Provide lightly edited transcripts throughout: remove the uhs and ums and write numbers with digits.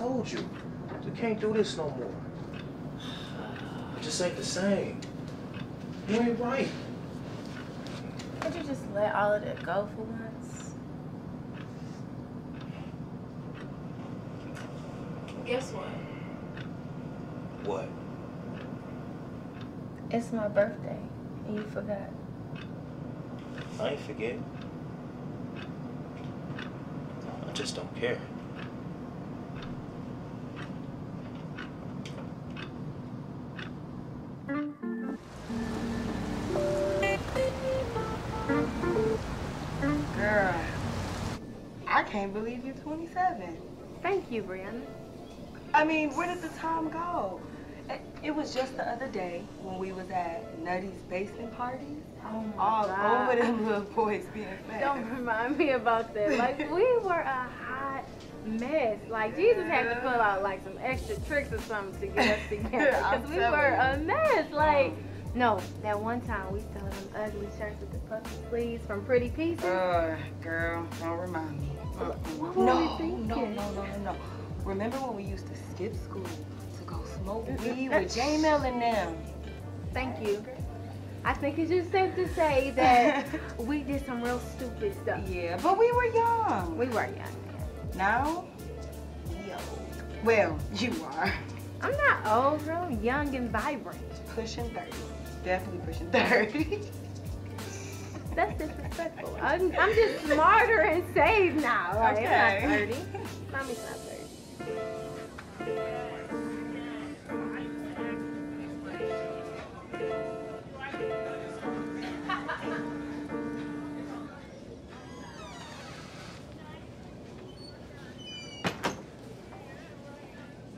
told you, we can't do this no more. It just ain't the same. You ain't right. Could you just let all of that go for once? Guess what? What? It's my birthday, and you forgot. I ain't forget. I just don't care. Girl, I can't believe you're 27. Thank you, Brianna. I mean, where did the time go? It was just the other day when we was at Nutty's basement party. Oh my God. Over them little boys being fat. Don't remind me about that. Like, we were a hot mess. Like, Jesus had to pull out, like, some extra tricks or something to get us together. Because we were a mess. Like, no, that one time we stole them ugly shirts with the puffy sleeves from Pretty Pieces. Girl, don't remind me. What were we thinking? No. Remember when we used to skip school? Smoke weed with J Mel and them. Thank you. I think it's just safe to say that we did some real stupid stuff. Yeah, but we were young. We were young, man. Now? Yo. Well, you are. I'm not old, bro. Young and vibrant. Pushing 30. Definitely pushing 30. That's disrespectful. I'm just smarter and safe now. Like, okay. I'm not 30. Mommy's not 30.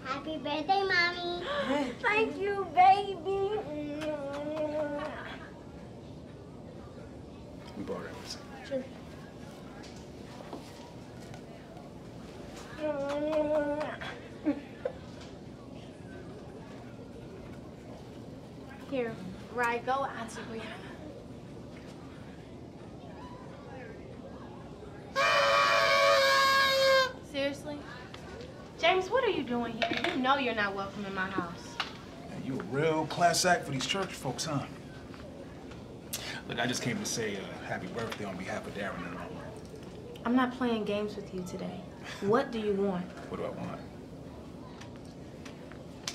Happy birthday, Mommy. Thank you, baby. I'm bored. Sure. Here, right, go answer Brianna. Seriously? James, what are you doing here? You know you're not welcome in my house. Yeah, you a real class act for these church folks, huh? Look, I just came to say happy birthday on behalf of Darren and Ron. I'm not playing games with you today. What do you want? What do I want?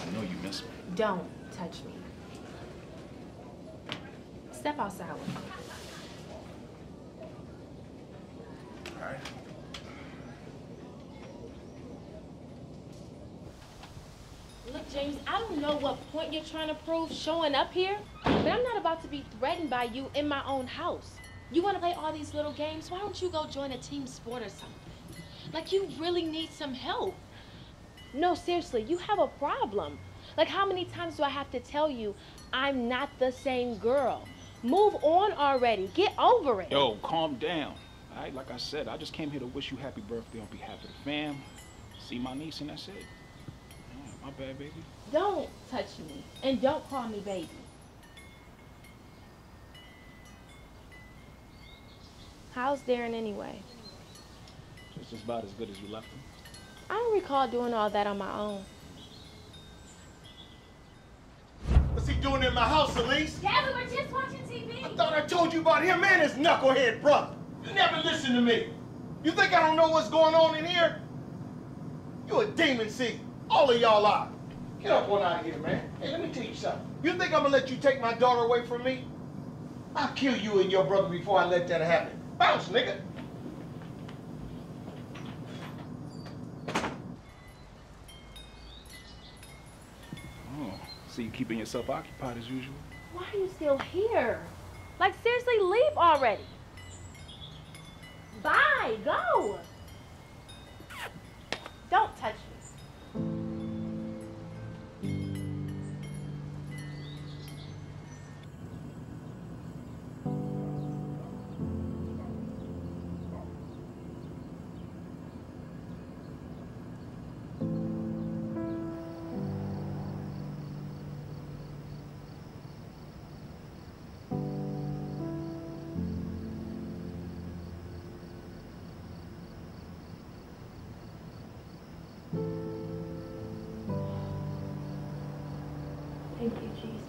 I know you miss me. Don't touch me. Step outside with me. All right. Look, James, I don't know what point you're trying to prove showing up here, but I'm not about to be threatened by you in my own house. You want to play all these little games? Why don't you go join a team sport or something? Like, you really need some help. No, seriously, you have a problem. Like, how many times do I have to tell you I'm not the same girl? Move on already. Get over it. Yo, calm down. All right, like I said, I just came here to wish you happy birthday on behalf of the fam. See my niece, and that's it. My bad, baby. Don't touch me, and don't call me baby. How's Darren anyway? Just about as good as you left him. I don't recall doing all that on my own. What's he doing in my house, Elise? Dad, we were just watching TV. I thought I told you about him and his knucklehead brother. You never listen to me. You think I don't know what's going on in here? You a demon seed. All of y'all are. Get up on out of here, man. Hey, let me tell you something. You think I'm gonna let you take my daughter away from me? I'll kill you and your brother before I let that happen. Bounce, nigga. Oh, so you keeping yourself occupied as usual? Why are you still here? Like, seriously, leave already. Bye, go. Don't touch me. Thank you, Jesus.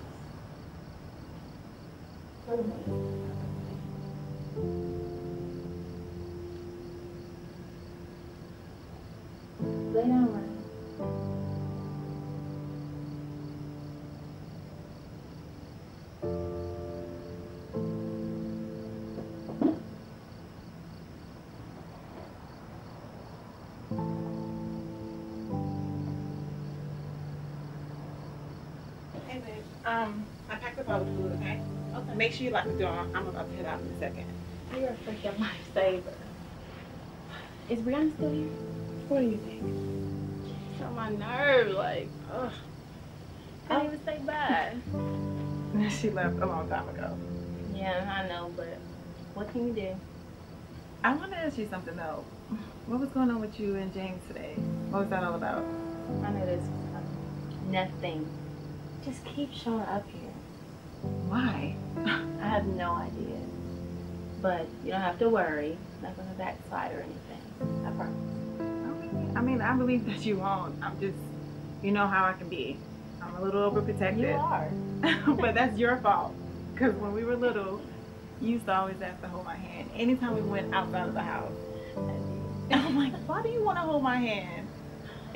Lay down, Ryan. I packed up all the food, okay? Okay. Make sure you lock the door. I'm about to head out in a second. You're a freaking lifesaver. Is Brianna still here? What do you think? She's on my nerve, like, ugh. I didn't even say bye. She left a long time ago. Yeah, I know, but what can you do? I want to ask you something, though. What was going on with you and James today? What was that all about? I knew this was coming. Nothing. Just keep showing up here. Why? I have no idea. But you don't have to worry. It's not going to backslide or anything. I promise. Okay. I mean, I believe that you won't. I'm just, you know how I can be. I'm a little overprotective. You are. But that's your fault. Because when we were little, you used to always ask to hold my hand. Anytime we went outside of the house. And I'm like, why do you want to hold my hand?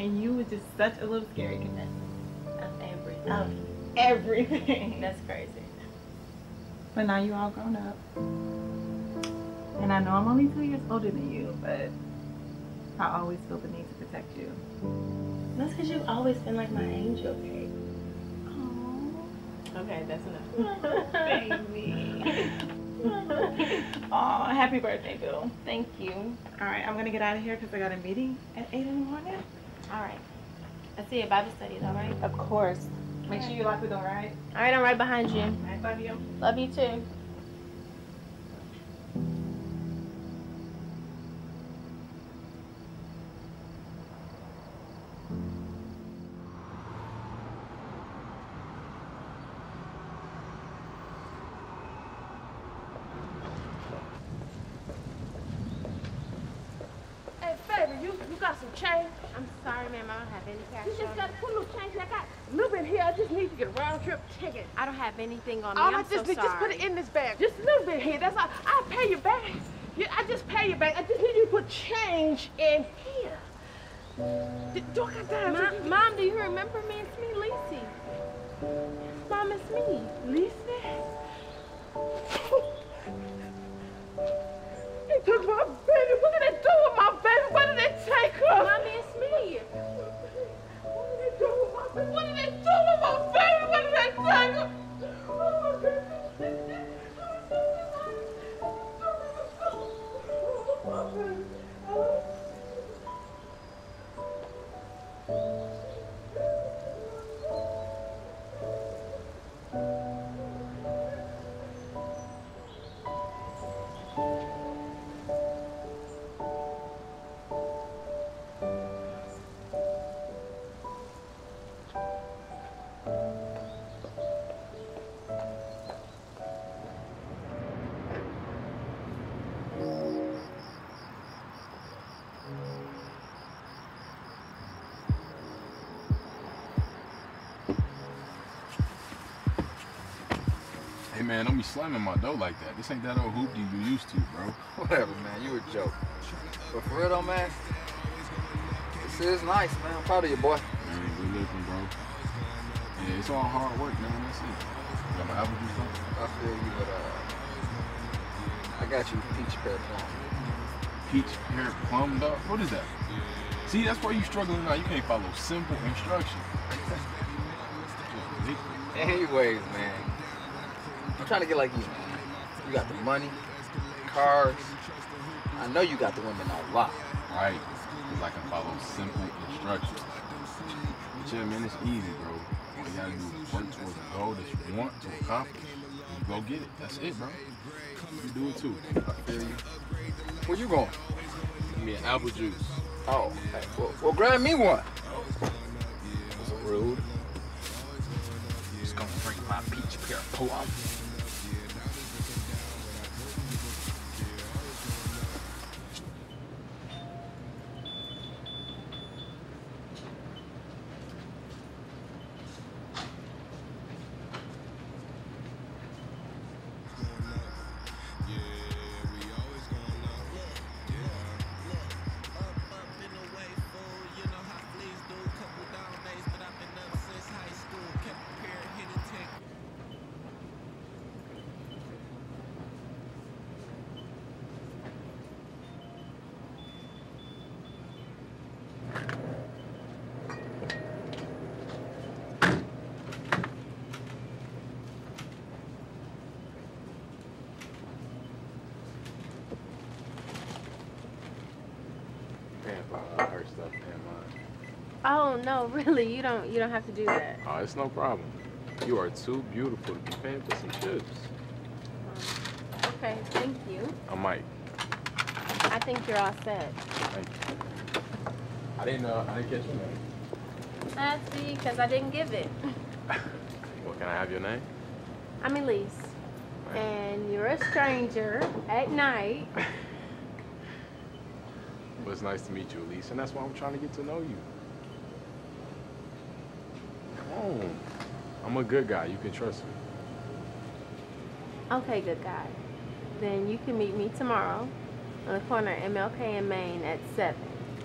And you were just such a little scary kid. Of everything. That's crazy. But now you all grown up. And I know I'm only 2 years older than you, but I always feel the need to protect you. That's because you've always been like my angel, babe. Aww. Okay, that's enough. Baby. Aw, happy birthday, Bill. Thank you. All right, I'm going to get out of here because I got a meeting at 8 in the morning. All right. I see your Bible studies, all right? Of course. Make sure you lock the door, all right? All right, I'm right behind you. I love you. Love you, too. Hey, baby, you got some change? I'm sorry, ma'am. I don't have any cash. You just got a little change I got. A little bit here. I just need to get a round trip ticket. I don't have anything on me. I'm so sorry. Just put it in this bag. Just a little bit here. That's all. I'll pay you back. I just pay you back. I just need you to put change in here. Mom, do you remember me? It's me, Lacey. Mom, it's me, Lacey. They took my baby. What did they do with my baby? Where did they take her? Mommy, it's me. What did they do with my baby? What did they do with my baby? Where did they take her? Oh, my baby. Man, don't be slamming my door like that. This ain't that old hoopty you used to, bro. Whatever, man. You a joke. But for real, though, man, this is nice, man. I'm proud of you, boy. Man, good looking, bro. Yeah, it's all hard work, man. That's it. You ever do something? I feel you, but I got you peach pear plum. Peach pear plum, dog? What is that? See, that's why you struggling now. You can't follow simple instructions. Anyways, man. I'm trying to get like you. You got the money, cars. I know you got the women a lot. Right, because I can follow simple instructions. But yeah, man, it's easy, bro. All you gotta do is work towards a goal that you want to accomplish. You go get it. That's it, bro. You do it too. I feel you. Where you going? Give me an apple juice. Oh, hey, well grab me one. That's rude. I'm just gonna drink my peach pear plum. Oh no, really? You don't have to do that. Oh, it's no problem. You are too beautiful to be paying for some chips. Okay, thank you. I'm Mike. I think you're all set. Thank you. I didn't catch your name. That's because I didn't give it. Well, can I have your name? I'm Elise. Right. And you're a stranger at night. Well, it's nice to meet you, Elise, and that's why I'm trying to get to know you. Come on. I'm a good guy. You can trust me. Okay, good guy. Then you can meet me tomorrow on the corner of MLK and Maine at 7.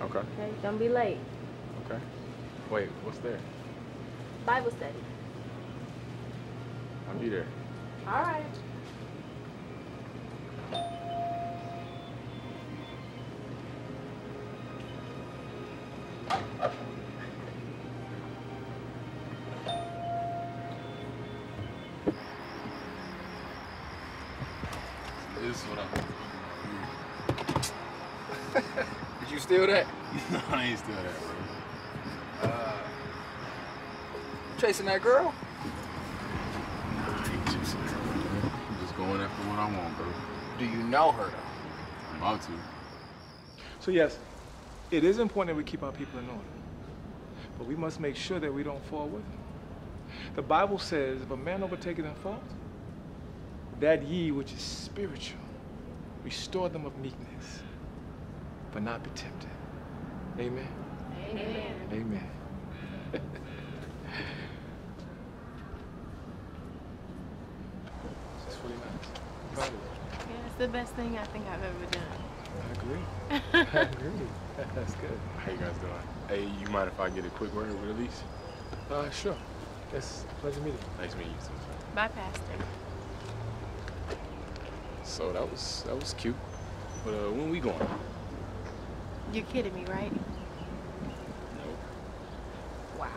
Okay. Okay? Don't be late. Okay. Wait, what's there? Bible study. I'll be there. All right. This is what I'm... Did you steal that? No, I ain't steal that, bro. Chasing that girl? Nah, I ain't chasing her. I'm just going after what I want, bro. Do you know her, though? I'm about to. So, yes, it is important that we keep our people in order. But we must make sure that we don't fall with them. The Bible says, if a man overtaketh in fault, that ye which is spiritual, restore them of meekness, but not be tempted. Amen? Amen. Amen. The best thing I think I've ever done. I agree. I agree. That's good. How you guys doing? Hey, you mind if I get a quick word with Elise? Sure. It's a pleasure meeting you. Nice meeting you too. Bye, Pastor. So that was cute. But when we going? You're kidding me, right? No. Wow.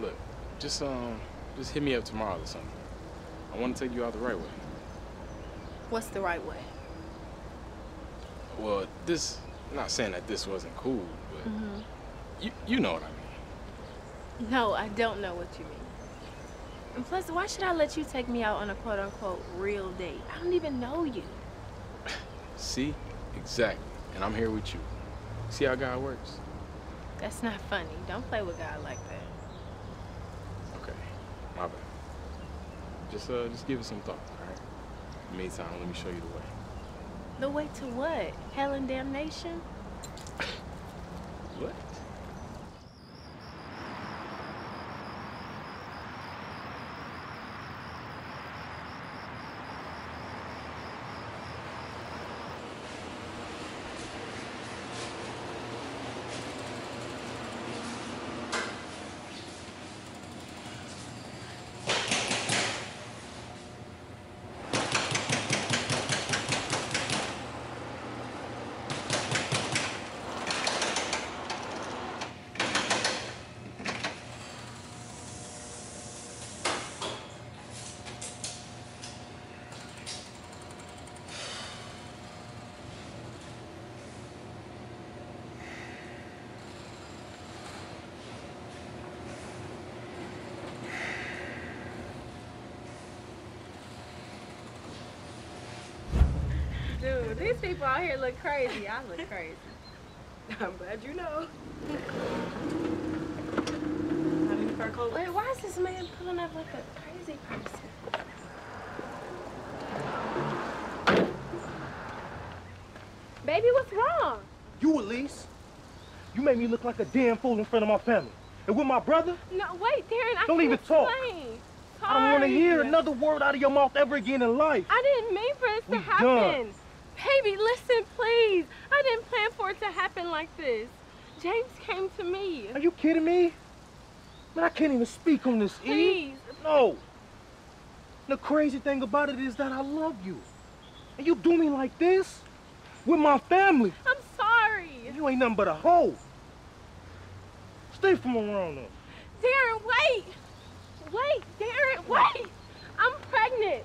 Look, just hit me up tomorrow or something. I want to take you out the right way. What's the right way? Well, this, I'm not saying that this wasn't cool, but you know what I mean. No, I don't know what you mean. And plus, why should I let you take me out on a quote-unquote real date? I don't even know you. See? Exactly. And I'm here with you. See how God works? That's not funny. Don't play with God like that. Okay. My bad. Just give it some thought, all right? Meantime, let me show you the way. The way to what? Hell and damnation? What? Dude, these people out here look crazy. I look crazy. I'm glad you know. Wait, why is this man pulling up like a crazy person? Baby, what's wrong? You, Elise. You made me look like a damn fool in front of my family. And with my brother? No, wait, Darren, I don't even talk. I don't want to hear another word out of your mouth ever again in life. I didn't mean for this to happen. Done. Baby, listen, please. I didn't plan for it to happen like this. James came to me. Are you kidding me? Man, I can't even speak on this, please. E. No. The crazy thing about it is that I love you. And you do me like this? With my family? I'm sorry. And you ain't nothing but a hoe. Stay from around them. Darren, wait. Wait, Darren, wait. I'm pregnant.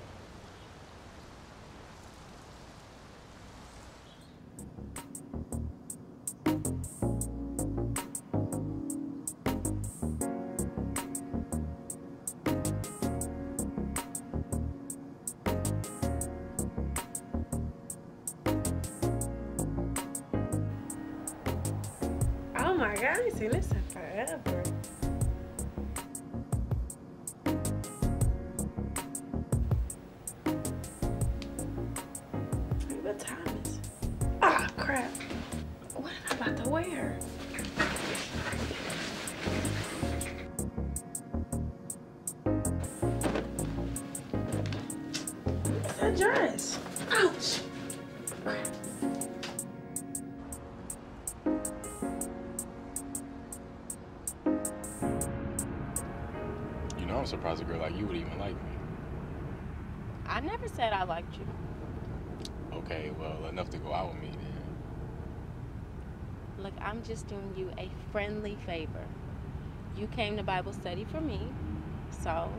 like, I ain't seen this in forever. What time is it? Ah, oh, crap. What am I about to wear? What's that dress? Ouch. Crap. You know, I'm surprised a girl like you would even like me. I never said I liked you. Okay, well, enough to go out with me then. Look, I'm just doing you a friendly favor. You came to Bible study for me, so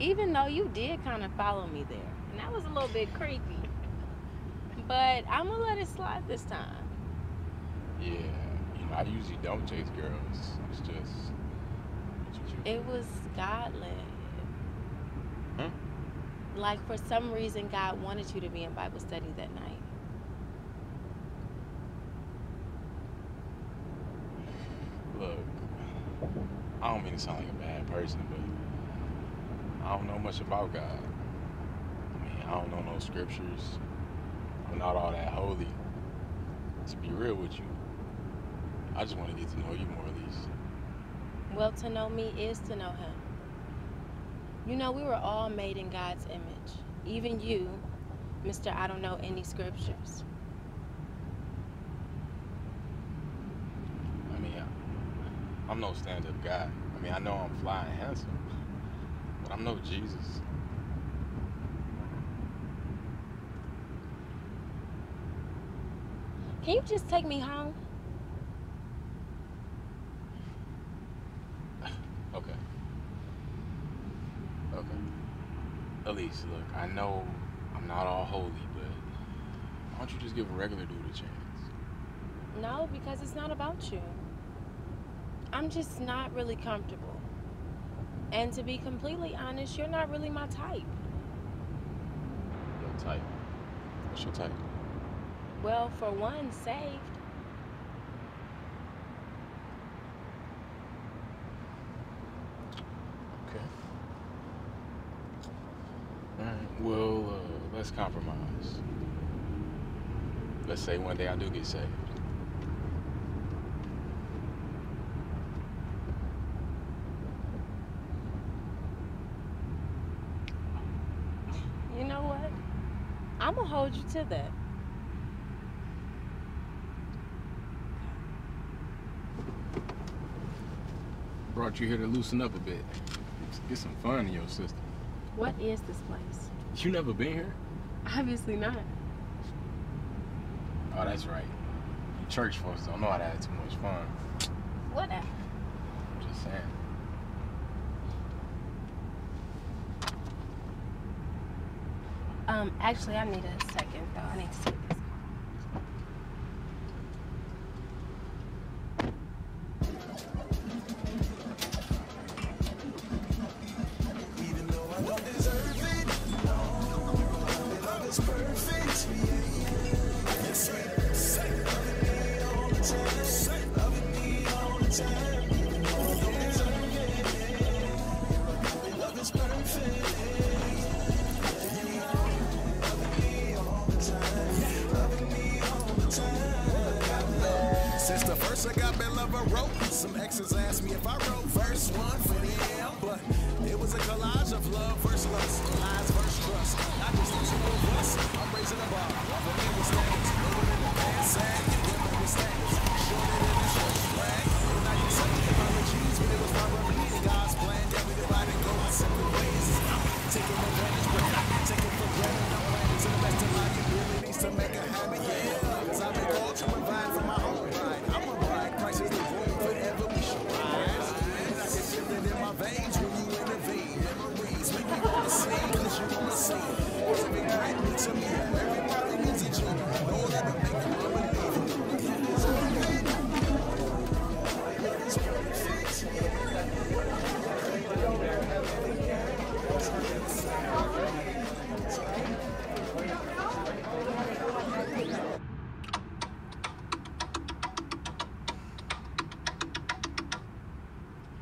even though you did kind of follow me there, and that was a little bit creepy, but I'm gonna let it slide this time. Yeah, you know, I usually don't chase girls. It's just it was God-led. Huh? Like, for some reason, God wanted you to be in Bible study that night. Look, I don't mean to sound like a bad person, but I don't know much about God. I mean, I don't know no scriptures. I'm not all that holy. To be real with you, I just want to get to know you more, Elise. Well, to know me is to know him. You know, we were all made in God's image. Even you, Mr. I don't know any scriptures. I mean, I'm no stand-up guy. I mean, I know I'm fly and handsome, but I'm no Jesus. Can you just take me home? Elise, look, I know I'm not all holy, but why don't you just give a regular dude a chance? No, because it's not about you. I'm just not really comfortable. And to be completely honest, you're not really my type. Your type? What's your type? Well, for one, saved. Okay. Well, let's compromise. Let's say one day I do get saved. You know what? I'm gonna hold you to that. Brought you here to loosen up a bit. Get some fun in your system. What is this place? You never been here? Obviously not. Oh, that's right. Church folks don't know how to have too much fun. Whatever. I'm just saying. Actually, I need a second, though. I need to see this.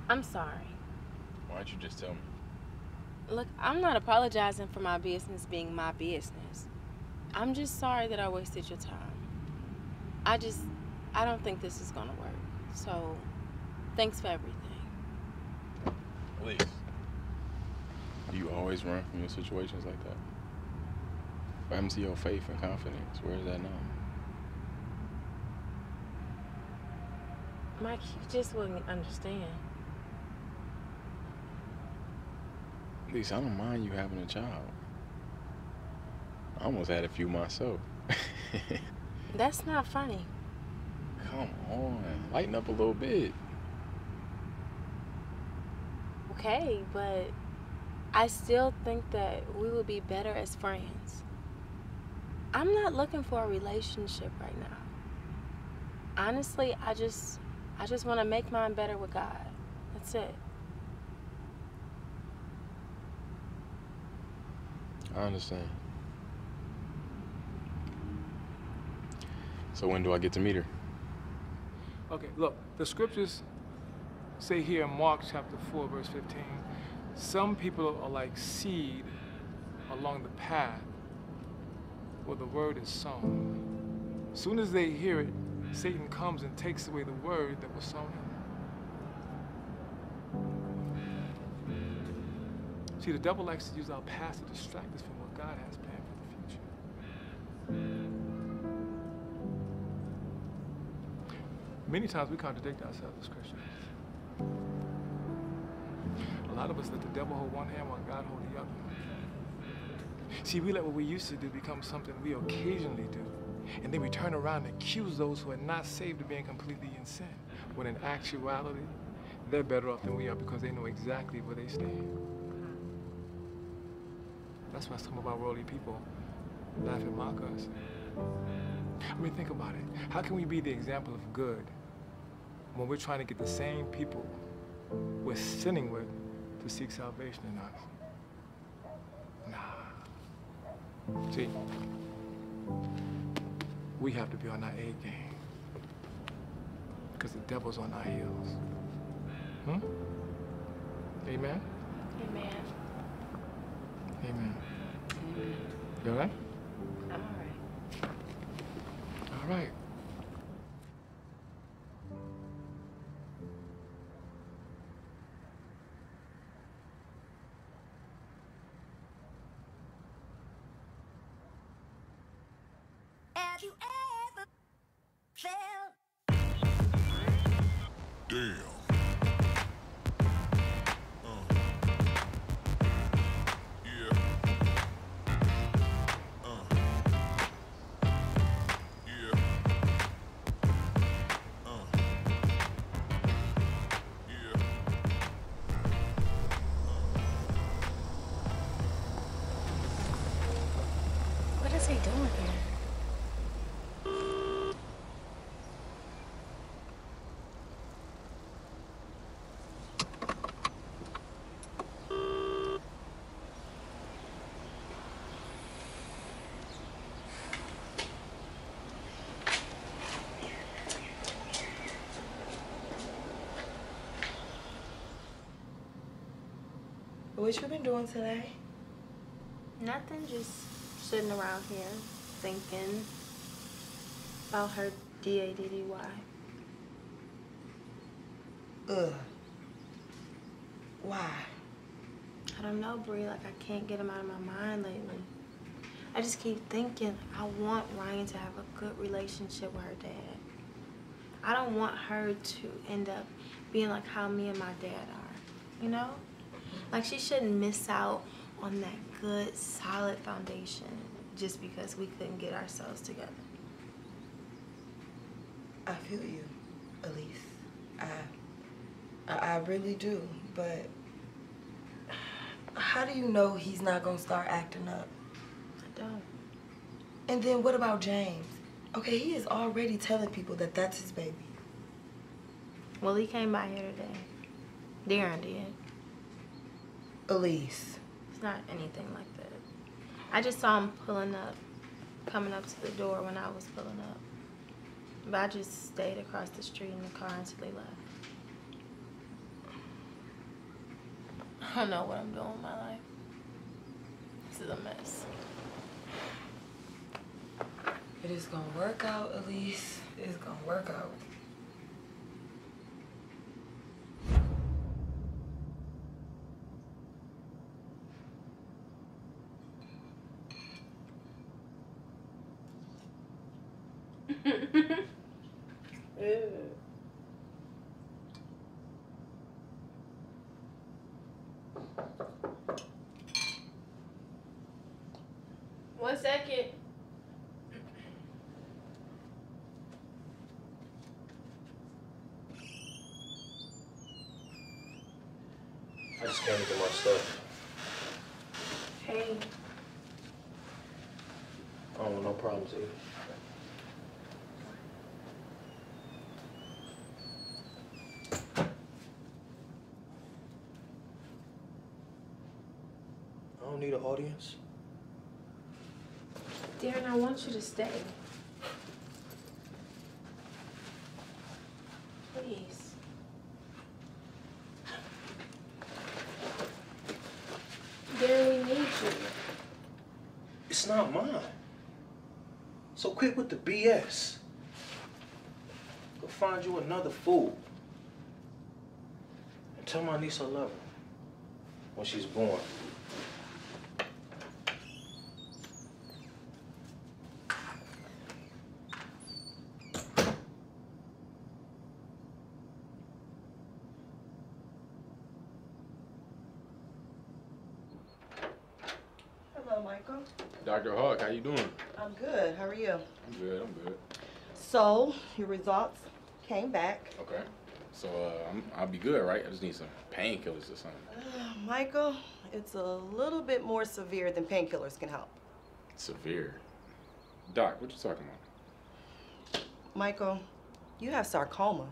I'm sorry. Why don't you just tell me? Look, I'm not apologizing for my business being my business. I'm just sorry that I wasted your time. I don't think this is gonna work. So, thanks for everything. Elise, do you always run from your situations like that? If I haven't seen your faith and confidence, where is that now? Mike, you just wouldn't understand. Elise, I don't mind you having a child. I almost had a few myself. That's not funny. Come on, lighten up a little bit. Okay, but I still think that we would be better as friends. I'm not looking for a relationship right now. Honestly, I just want to make mine better with God. That's it. I understand. So when do I get to meet her? Okay, look, the scriptures say here in Mark chapter 4, verse 15, some people are like seed along the path where the word is sown. As soon as they hear it, Satan comes and takes away the word that was sown in. See, the devil likes to use our past to distract us from what God has planned for the future. Many times we contradict ourselves as Christians. A lot of us let the devil hold one hand while God holds the other. See, we let what we used to do become something we occasionally do. And then we turn around and accuse those who are not saved of being completely in sin. When in actuality, they're better off than we are because they know exactly where they stand. That's why some of our worldly people laugh and mock us. I mean, think about it. How can we be the example of good when we're trying to get the same people we're sinning with to seek salvation in us? Nah. See, we have to be on our A game because the devil's on our heels. Amen? Amen. Amen. Amen. You all right? I'm all right. All right. What you been doing today? Nothing, just sitting around here thinking about her daddy. Ugh. Why? I don't know, Bree. Like, I can't get him out of my mind lately. I just keep thinking I want Ryan to have a good relationship with her dad. I don't want her to end up being like how me and my dad are, you know? Like, she shouldn't miss out on that good, solid foundation just because we couldn't get ourselves together. I feel you, Elise. I really do, but how do you know he's not gonna start acting up? I don't. And then what about James? Okay, he is already telling people that that's his baby. Well, he came by here today. Darren did. Elise. It's not anything like that. I just saw him pulling up, coming up to the door when I was pulling up. But I just stayed across the street in the car until they left. I don't know what I'm doing with my life. This is a mess. But it's gonna work out, Elise. It's gonna work out. One second. I just came to get my stuff. Hey. Oh, no problems either. Need an audience? Darren, I want you to stay. Please. Darren, we need you. It's not mine. So quit with the BS. Go find you another fool. And tell my niece I love her when she's born. Dr. Hawk, how you doing? I'm good. How are you? I'm good. I'm good. So, your results came back. Okay. So, I'll be good, right? I just need some painkillers or something. Michael, it's a little bit more severe than painkillers can help. Severe? Doc, what you talking about? Michael, you have sarcoma.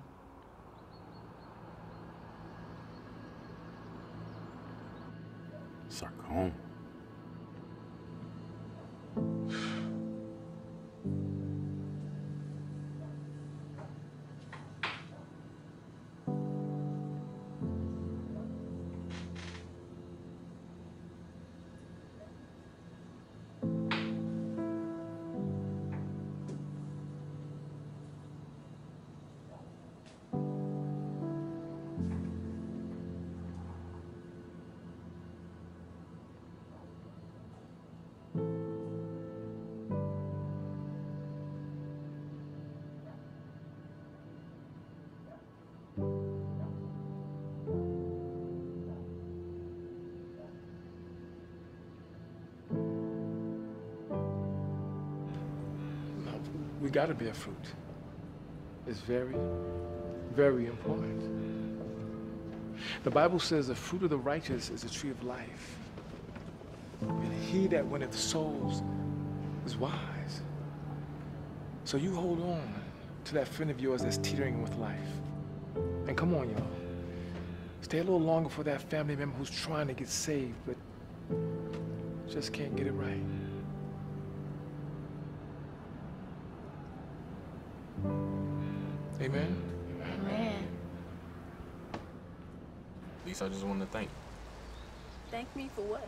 Sarcoma? We gotta bear fruit. It's very, very important. The Bible says the fruit of the righteous is a tree of life. And he that winneth souls is wise. So you hold on to that friend of yours that's teetering with life. And come on, y'all. Stay a little longer for that family member who's trying to get saved, but just can't get it right. Amen? Amen. Lisa, I just wanted to thank you. Thank me for what?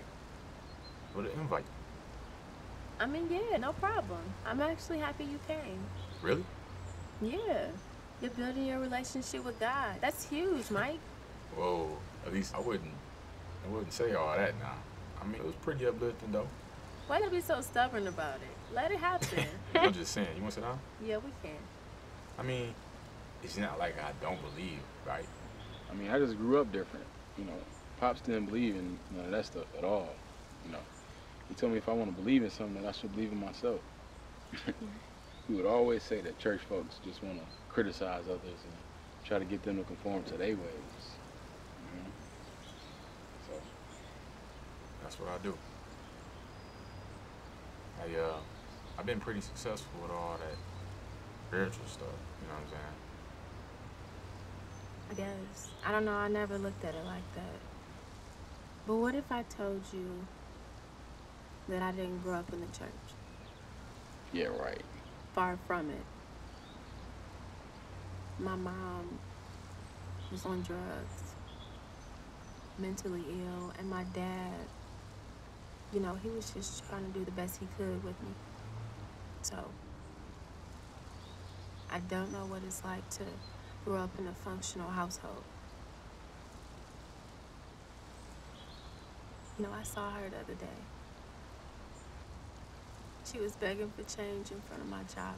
For the invite. I mean, yeah, no problem. I'm actually happy you came. Really? Yeah. You're building your relationship with God. That's huge, Mike. Whoa, at least I wouldn't say all that now. I mean, it was pretty uplifting, though. Why don't you be so stubborn about it? Let it happen. I'm just saying. You want to sit down? Yeah, we can. I mean, it's not like I don't believe, right? I mean, I just grew up different, you know. Pops didn't believe in none of that stuff at all, you know. He told me if I want to believe in something, that I should believe in myself. He would always say that church folks just want to criticize others and try to get them to conform to their ways, you know? So, that's what I do. I've been pretty successful with all that spiritual stuff, you know what I'm saying? I guess. I don't know, I never looked at it like that. But what if I told you that I didn't grow up in the church? Yeah, right. Far from it. My mom was on drugs. mentally ill, and my dad, you know, he was just trying to do the best he could with me. So I don't know what it's like to grow up in a functional household. You know, I saw her the other day. She was begging for change in front of my job.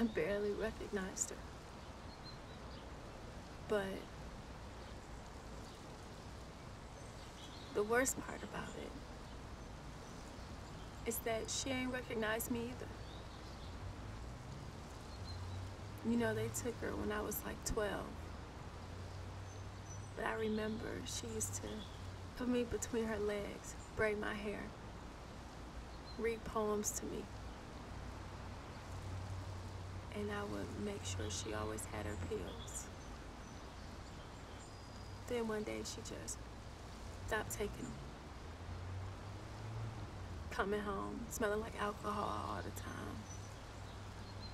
I barely recognized her. But the worst part about it is that she ain't recognized me either. You know, they took her when I was like 12. But I remember she used to put me between her legs, braid my hair, read poems to me. And I would make sure she always had her pills. Then one day she just stopped taking them. Coming home, smelling like alcohol all the time.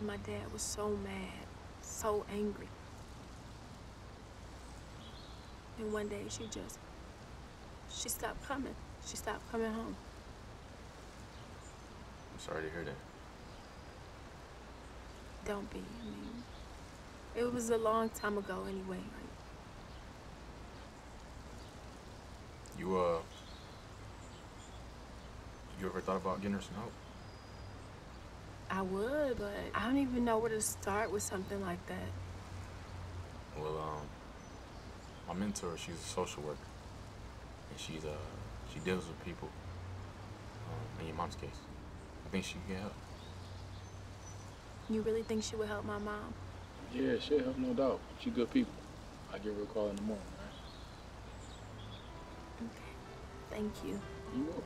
My dad was so mad, so angry. And one day she stopped coming. She stopped coming home. I'm sorry to hear that. Don't be. I mean, it was a long time ago anyway, right? You ever thought about getting her some help? I would, but I don't even know where to start with something like that. Well, my mentor, she's a social worker. And she deals with people, in your mom's case. I think she can help. You really think she would help my mom? Yeah, she'll help, no doubt. She good people. I'll give her a call in the morning, all right? Okay. Thank you. You're welcome.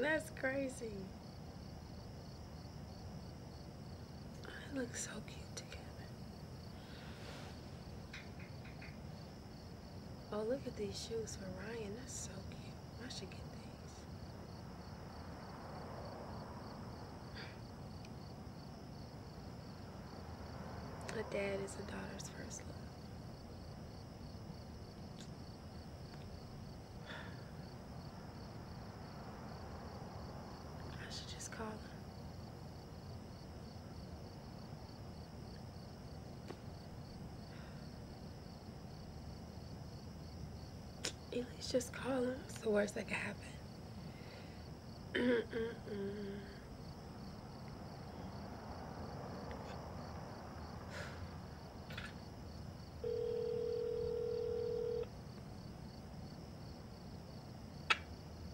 That's crazy. I look so cute together. Oh, look at these shoes for Ryan. That's so cute. I should get these. A dad is a daughter's first love. Elise, just call her. It's the worst that could happen.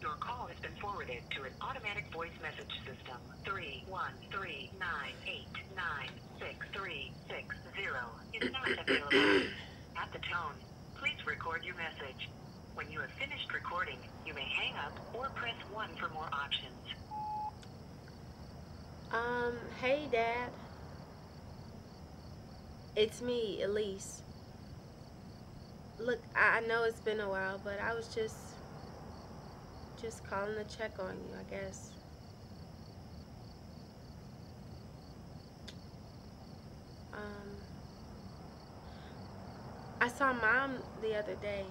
Your call has been forwarded to an automatic voice message system. 313-989-6360 is not available. At the tone, please record your message. When you have finished recording, you may hang up or press 1 for more options. Hey, Dad. It's me, Elise. Look, I know it's been a while, but I was just calling to check on you, I guess. I saw Mom the other day.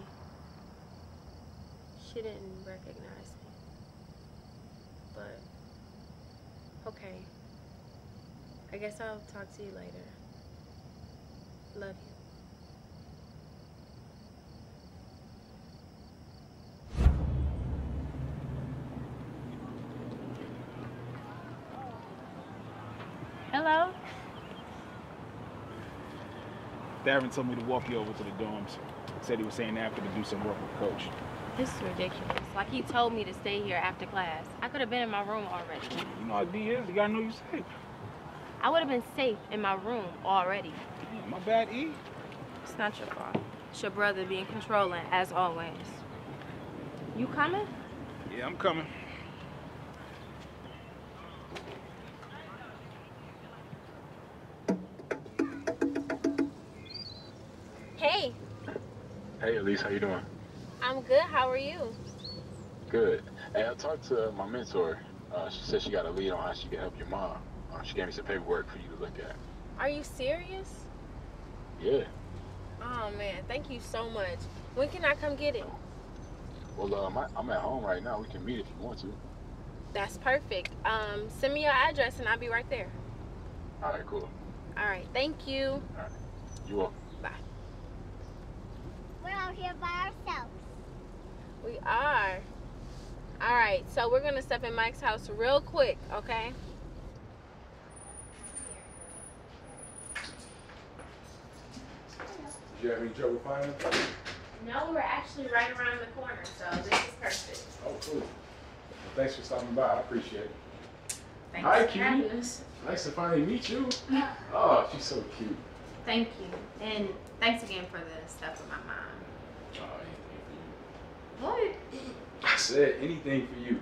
She didn't recognize me, but okay. I guess I'll talk to you later. Love you. Hello? Darren told me to walk you over to the dorms. said he was staying after to do some work with Coach. This is ridiculous. Like, he told me to stay here after class. I could have been in my room already. You know how D is. You gotta know you're safe. I would have been safe in my room already. Damn, my bad, E. It's not your fault. It's your brother being controlling, as always. You coming? Yeah, I'm coming. Hey. Hey, Elise, how you doing? I'm good. How are you? Good. Hey, I talked to my mentor. She said she got a lead on how she can help your mom. She gave me some paperwork for you to look at. Are you serious? Yeah. Oh, man. Thank you so much. When can I come get it? Well, I'm at home right now. We can meet if you want to. That's perfect. Send me your address and I'll be right there. All right, cool. All right. Thank you. All right. You're welcome. Bye. We're out here by ourselves. We are. All right. So we're going to step in Mike's house real quick, okay? Did you have any trouble finding it? No, we're actually right around the corner, so this is perfect. Oh, cool. Well, thanks for stopping by. I appreciate it. Thanks. Hi, cute. Nice to finally meet you. Oh, she's so cute. Thank you. And thanks again for the stuff with my mom. Oh, anything for you. What? I said anything for you.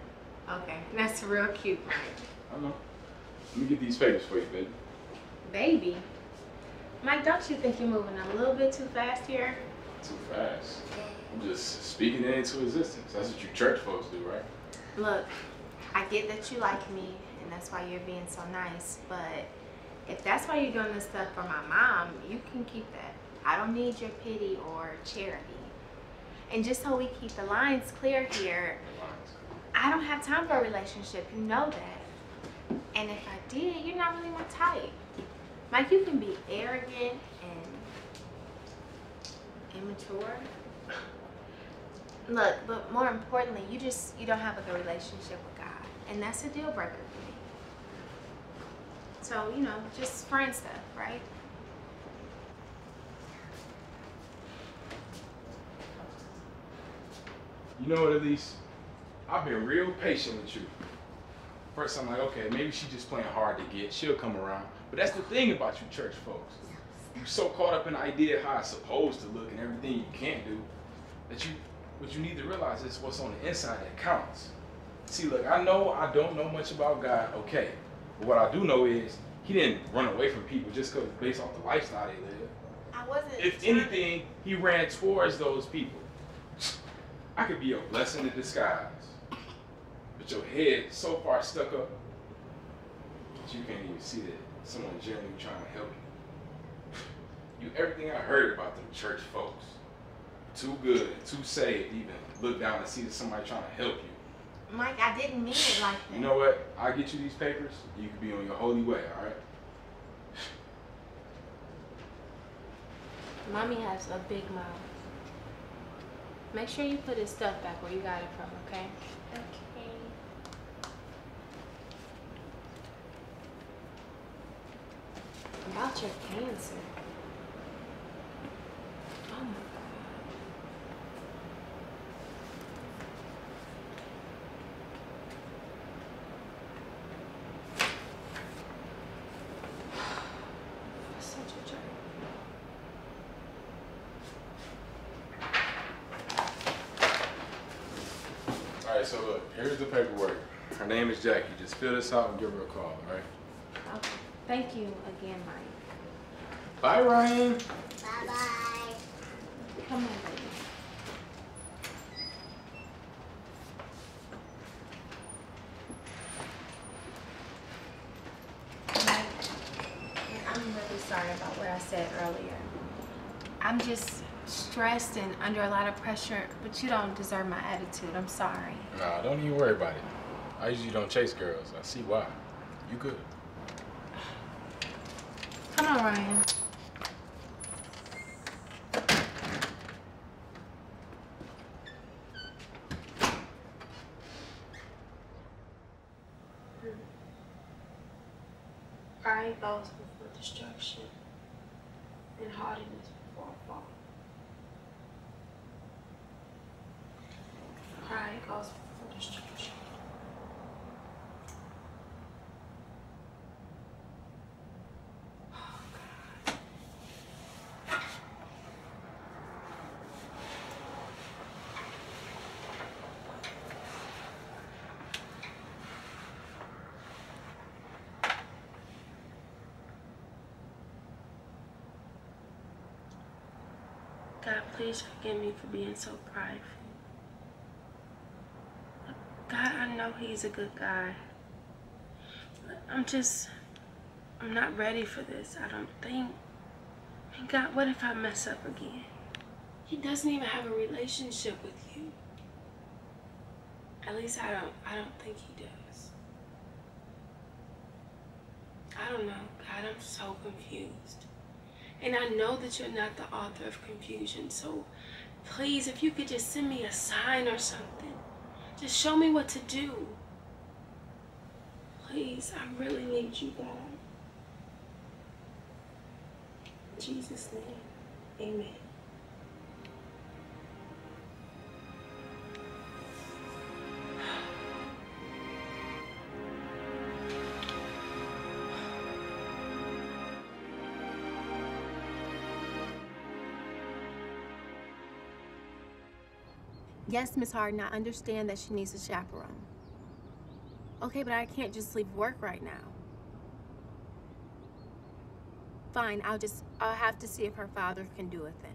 Okay. That's real cute. I know. Let me get these favors for you, baby. Baby? Mike, don't you think you're moving a little bit too fast here? Too fast? I'm just speaking it into existence. That's what you church folks do, right? Look, I get that you like me, and that's why you're being so nice, but if that's why you're doing this stuff for my mom, you can keep that. I don't need your pity or charity. And just so we keep the lines clear here, I don't have time for a relationship, you know that. And if I did, you're not really my type. Mike, you can be arrogant and immature. Look, but more importantly, you don't have a good relationship with God. And that's a deal breaker for me. So, you know, just friend stuff, right? You know what, Elise? I've been real patient with you. First, I'm like, okay, maybe she's just playing hard to get. She'll come around. But that's the thing about you church folks. You're so caught up in the idea of how it's supposed to look and everything you can't do, that what you need to realize is what's on the inside that counts. See, look, I know I don't know much about God, okay. But what I do know is he didn't run away from people just because based off the lifestyle they live. I wasn't. If anything, he ran towards those people. I could be a blessing in disguise. But your head so far stuck up that you can't even see that someone genuinely trying to help you. You everything I heard about them church folks. Too good, too saved, even look down and see that somebody trying to help you. Mike, I didn't mean it like that. You know what? I'll get you these papers. You can be on your holy way, all right? Mommy has a big mouth. Make sure you put his stuff back where you got it from, okay? Okay. About your cancer. Oh my God. That's such a jerk. All right, so look, here's the paperwork. Her name is Jackie. Just fill this out and give her a call, all right? Okay. Thank you again, Mike. Bye, Ryan. Bye-bye. Come on, baby. Mike, I'm really sorry about what I said earlier. I'm just stressed and under a lot of pressure, but you don't deserve my attitude. I'm sorry. Nah, don't even worry about it. I usually don't chase girls. I see why. You good. Come on, Ryan. Pride goes before destruction, and haughtiness before a fall. God, please forgive me for being so prideful. God, I know he's a good guy. But I'm not ready for this, I don't think. And God, what if I mess up again? He doesn't even have a relationship with you. At least I don't think he does. I don't know, God, I'm so confused. And I know that you're not the author of confusion, so please, if you could just send me a sign or something. Just show me what to do. Please, I really need you, God. In Jesus' name, amen. Yes, Miss Harden, I understand that she needs a chaperone. Okay, but I can't just leave work right now. Fine, I'll have to see if her father can do it then.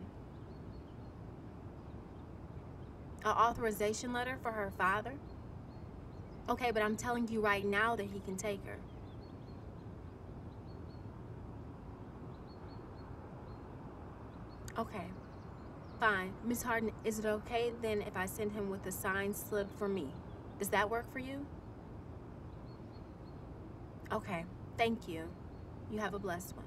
An authorization letter for her father? Okay, but I'm telling you right now that he can take her. Okay. Fine. Miss Harden, is it okay then if I send him with a signed slip for me? Does that work for you? Okay. Thank you. You have a blessed one.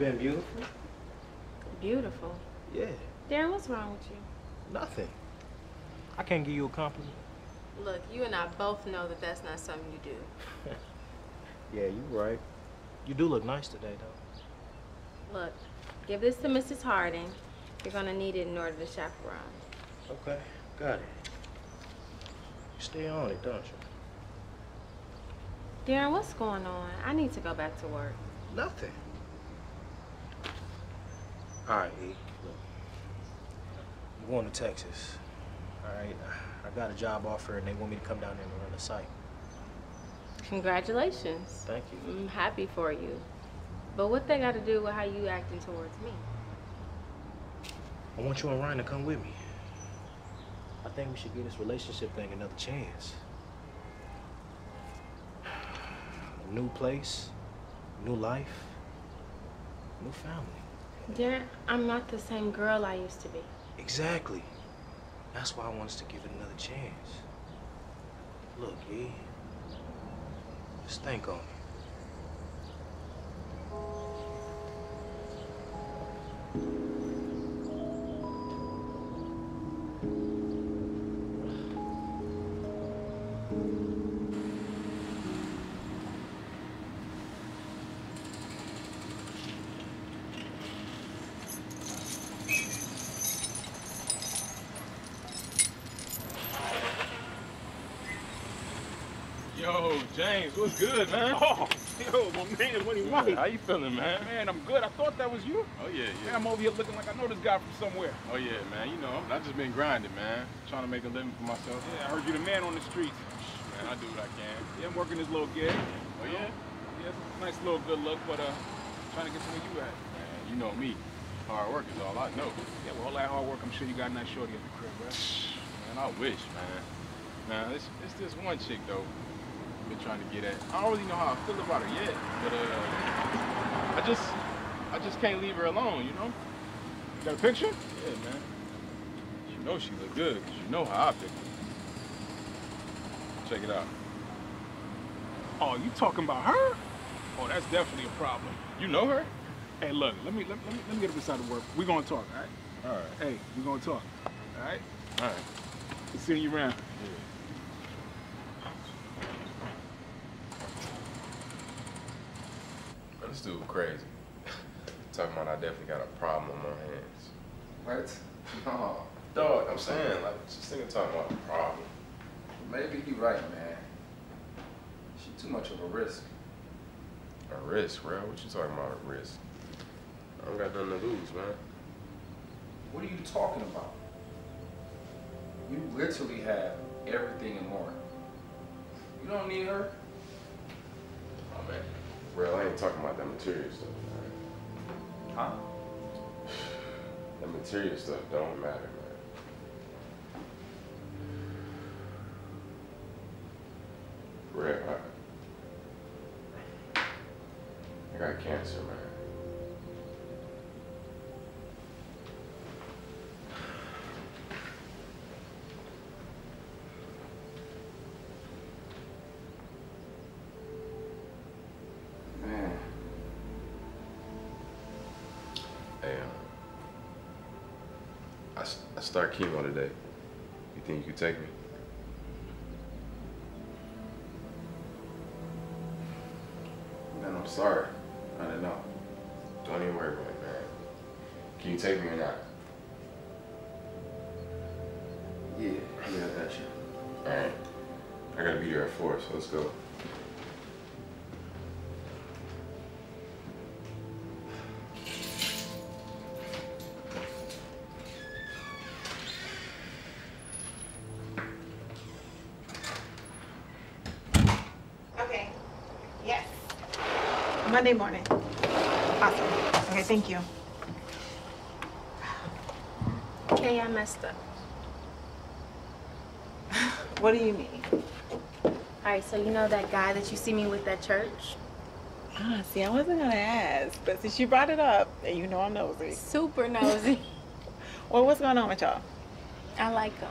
Been beautiful? Beautiful? Yeah. Darren, what's wrong with you? Nothing. I can't give you a compliment. Look, you and I both know that that's not something you do. Yeah, you're right. You do look nice today, though. Look, give this to Mrs. Harding. You're gonna need it in order to chaperone. Okay, got it. You stay on it, don't you? Darren, what's going on? I need to go back to work. Nothing. All right, E, look, I'm going to Texas, all right? I got a job offer, and they want me to come down there and run the site. Congratulations. Thank you. I'm happy for you. But what they got to do with how you acting towards me? I want you and Ryan to come with me. I think we should give this relationship thing another chance. A new place, new life, new family. Darren, I'm not the same girl I used to be. Exactly. That's why I want us to give it another chance. Look, E, just think on it. James, what's good, man? Oh, yo, my man, what do you want? How you feeling, man? Man, I'm good. I thought that was you. Oh, yeah, yeah. Man, I'm over here looking like I know this guy from somewhere. Oh, yeah, man. You know, I've just been grinding, man. Trying to make a living for myself. Yeah, I heard you the man on the streets. Man, I do what I can. Yeah, I'm working this little gig. Oh, yeah? Yeah, it's a nice little good look, but trying to get to where you at. Man, you know me. Hard work is all I know. Yeah, well, all that hard work, I'm sure you got a nice shorty at the crib, right? Man, I wish, man. Now, it's this one chick, though. Been trying to get at. I don't really know how I feel about her yet, but I just can't leave her alone, you know? You got a picture? Yeah, man. She You know she look good, because you know how I picked her. Check it out. Oh, you talking about her? Oh, that's definitely a problem. You know her? Hey, look, let me get up inside the work. We're going to talk, all right? All right. Hey, we're going to talk, all right? All right. Seeing you around. Yeah. This dude crazy. Talking about I definitely got a problem on my hands. What? No. Dog, I'm saying, like, just thinking talking about a problem. Maybe you right, man. She too much of a risk. A risk, bro? What you talking about, a risk? I don't got nothing to lose, man. What are you talking about? You literally have everything and more. You don't need her. Oh, man. Bro, I ain't talking about that material stuff, man. Huh? That material stuff don't matter, man. Real, I got cancer, man. I start chemo today. You think you could take me? Man, I'm sorry. I don't know. Don't even worry about it, man. Can you take me or not? Yeah, yeah, I got you. Alright. I gotta be there at 4, so let's go. Monday morning. Awesome. Okay, thank you. Hey, I messed up. What do you mean? All right, so you know that guy that you see me with at church? Ah, see, I wasn't gonna ask, but since you brought it up, and you know I'm nosy. Super nosy. Well, what's going on with y'all? I like him.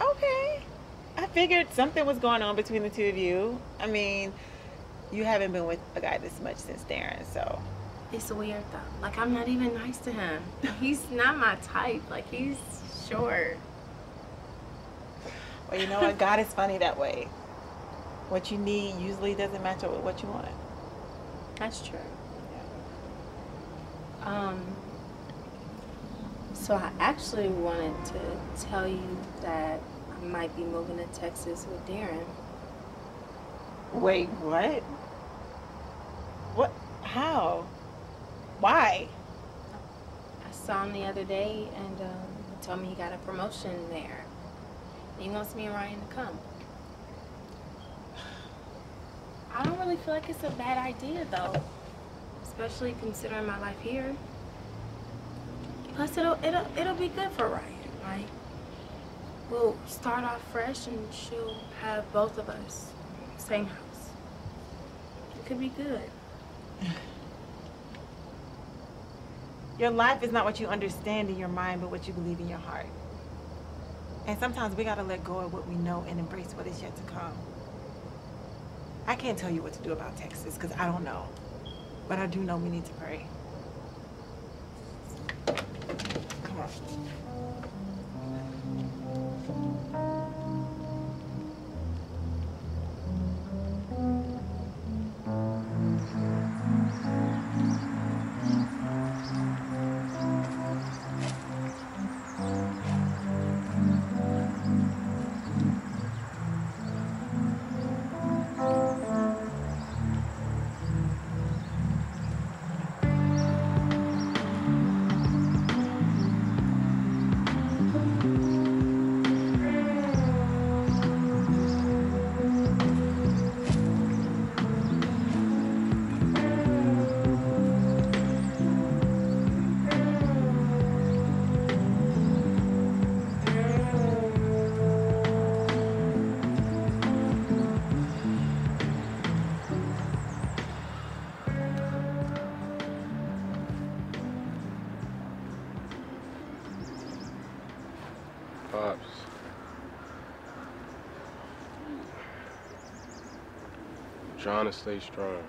Okay. I figured something was going on between the two of you. I mean, you haven't been with a guy this much since Darren, so. It's weird though. Like, I'm not even nice to him. He's not my type. Like, he's short. Well, you know what? God is funny that way. What you need usually doesn't match up with what you want. That's true. Yeah. So I actually wanted to tell you that I might be moving to Texas with Darren. Wait, what? What? How? Why? I saw him the other day and he told me he got a promotion there. And he wants me and Ryan to come. I don't really feel like it's a bad idea though, especially considering my life here. Plus, it'll be good for Ryan, right? We'll start off fresh and she'll have both of us. Same house. It could be good. Your life is not what you understand in your mind, but what you believe in your heart. And sometimes we gotta let go of what we know and embrace what is yet to come. I can't tell you what to do about Texas, because I don't know. But I do know we need to pray. Come on. Pops. I'm trying to stay strong.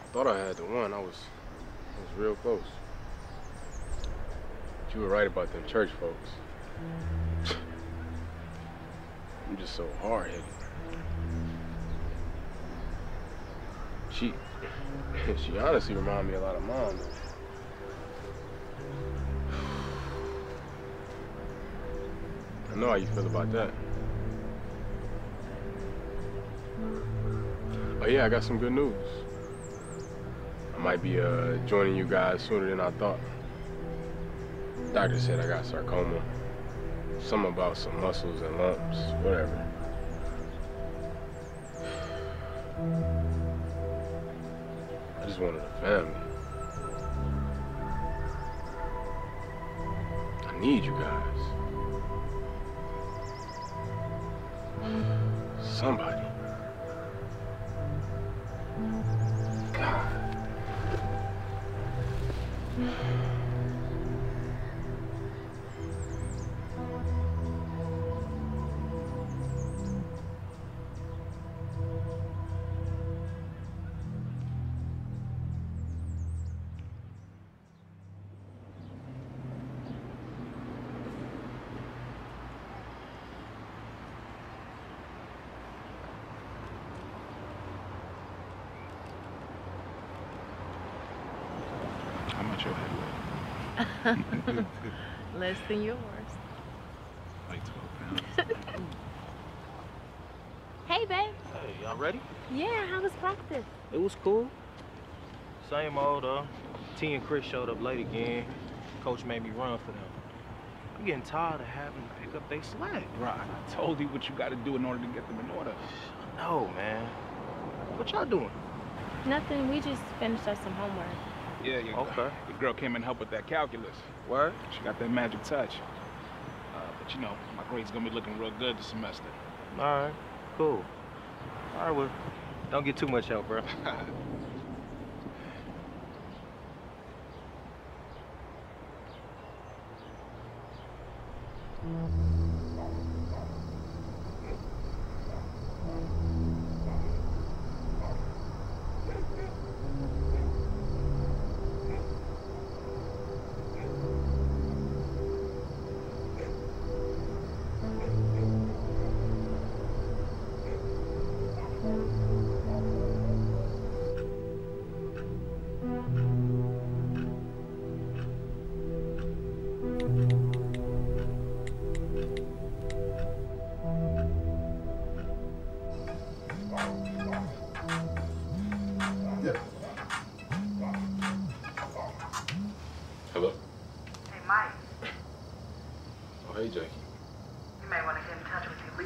I thought I had the one. I was real close. But you were right about them church folks. I'm just so hard-headed. She honestly reminded me a lot of Mom. I know how you feel about that. Oh yeah, I got some good news. I might be joining you guys sooner than I thought. The doctor said I got sarcoma. Something about some muscles and lumps, whatever. I just wanted a family. I need you guys. Somebody. Less than yours. Like 12 pounds. Hey, babe. Hey, y'all ready? Yeah, how was practice? It was cool. Same old, T and Chris showed up late again. Coach made me run for them. I'm getting tired of having to pick up their slack. Right. I told you what you got to do in order to get them in order. No, man. What y'all doing? Nothing. We just finished up some homework. Yeah, your girl came and helped with that calculus. Word? She got that magic touch. But you know, my grade's gonna be looking real good this semester. All right, cool. All right, well, don't get too much help, bro.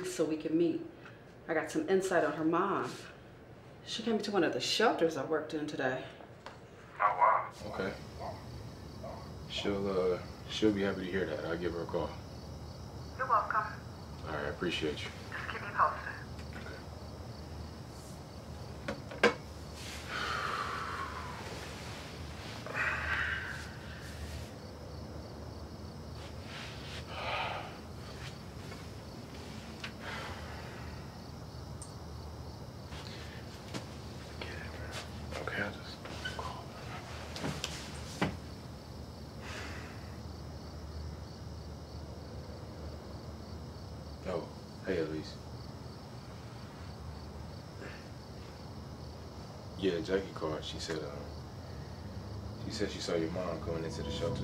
So we can meet. I got some insight on her mom. She came to one of the shelters I worked in today. Oh, wow. Okay. She'll be happy to hear that. I'll give her a call. You're welcome. All right, I appreciate you. Just keep me posted. Okay. Hey, Elise. Yeah, Jackie called. She said she saw your mom going into the shelter.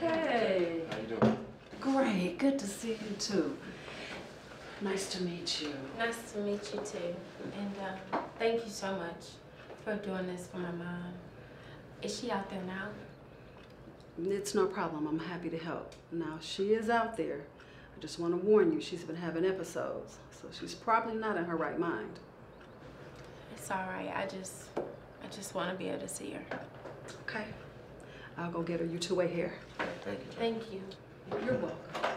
Hey. How you doing? Great. Good to see you too. Nice to meet you. Nice to meet you, too. And thank you so much for doing this for my mom. Is she out there now? It's no problem. I'm happy to help. Now, she is out there. I just want to warn you, she's been having episodes, so she's probably not in her right mind. It's all right. I just want to be able to see her. Okay. I'll go get her. You two wait here. Thank you. Thank you. You're welcome.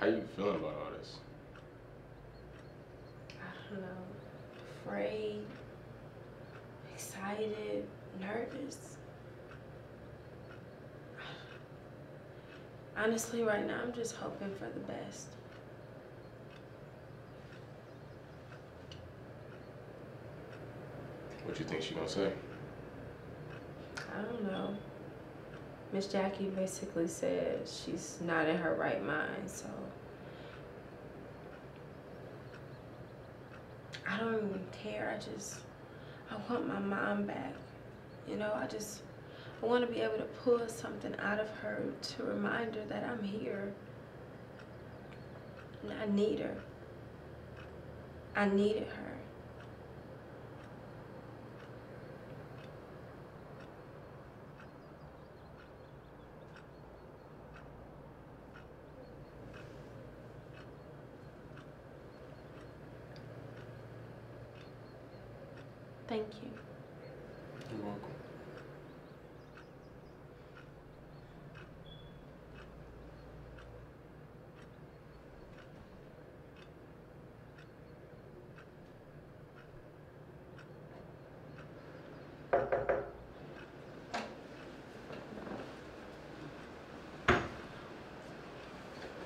How you feeling about all this? I don't know. Afraid, excited, nervous. Honestly, right now, I'm just hoping for the best. What you think she gonna say? I don't know. Miss Jackie basically said she's not in her right mind, so I don't even care. I want my mom back. You know, I want to be able to pull something out of her to remind her that I'm here. And I need her. I needed her. Thank you. You're welcome.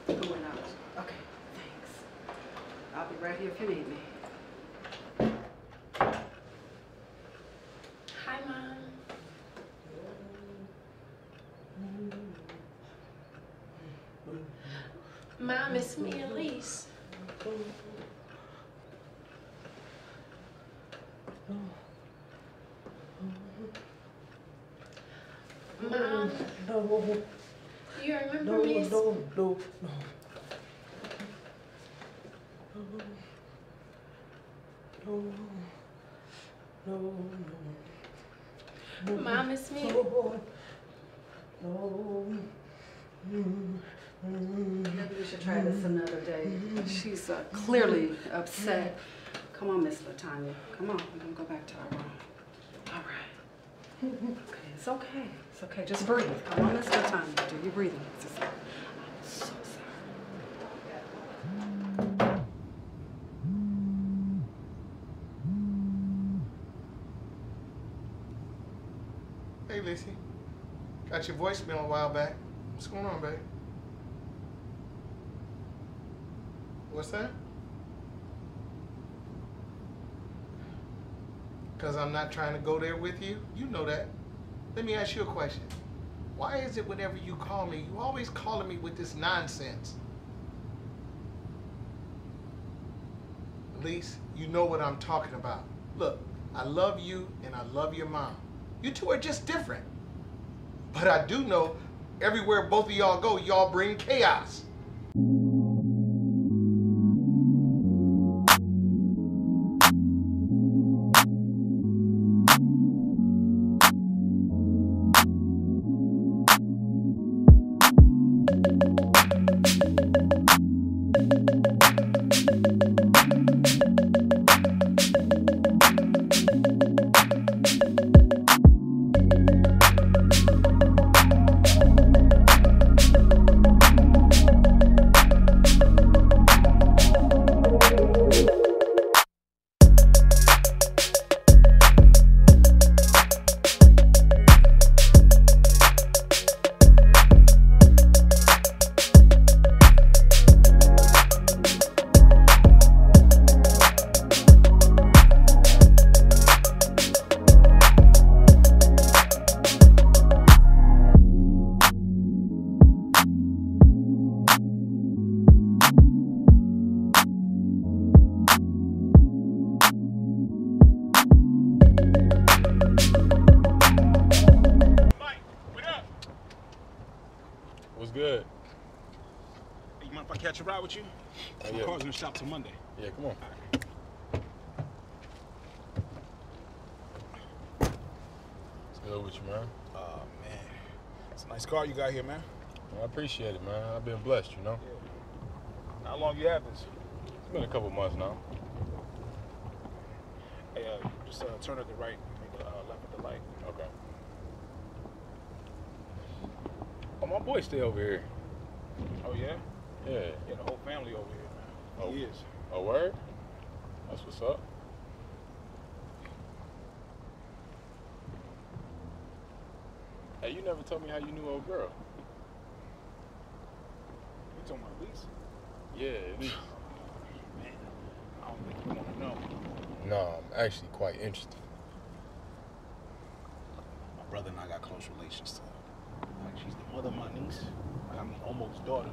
Going out. Okay, thanks. I'll be right here if you need me. Mom, it's me, Elise. Mom, no. Do you remember me? No. Mom, it's me. Maybe we should try this another day. She's clearly upset. Come on, Miss Latonya. Come on. We're going to go back to our room. All right. Okay. It's okay. It's okay. Just breathe. Come on, Miss Latonya. Do your breathing exercise. I'm so sorry. Hey, Lacey. Got your voicemail a while back. What's going on, babe? What's that? Because I'm not trying to go there with you. You know that. Let me ask you a question. Why is it whenever you call me, you always calling me with this nonsense? Elise, you know what I'm talking about. Look, I love you and I love your mom. You two are just different. But I do know everywhere both of y'all go, y'all bring chaos. Shop till Monday. Yeah, come on. What's good with you, man? Oh, man. It's a nice car you got here, man. Well, I appreciate it, man. I've been blessed, you know? Yeah. How long you had this? It's been a couple months now. Hey, just turn at the right, make a left at the light. Okay. Oh, my boy stay over here. Oh, yeah? Yeah. Yeah, the whole family over here, man. Oh, he is. Oh, word? That's what's up. Hey, you never told me how you knew old girl. You talking about Elise? Yeah, Elise. Man, I don't think you want to know. No, I'm actually quite interested. My brother and I got close relations to her. Like, she's the mother of my niece. Like, I mean, almost daughter.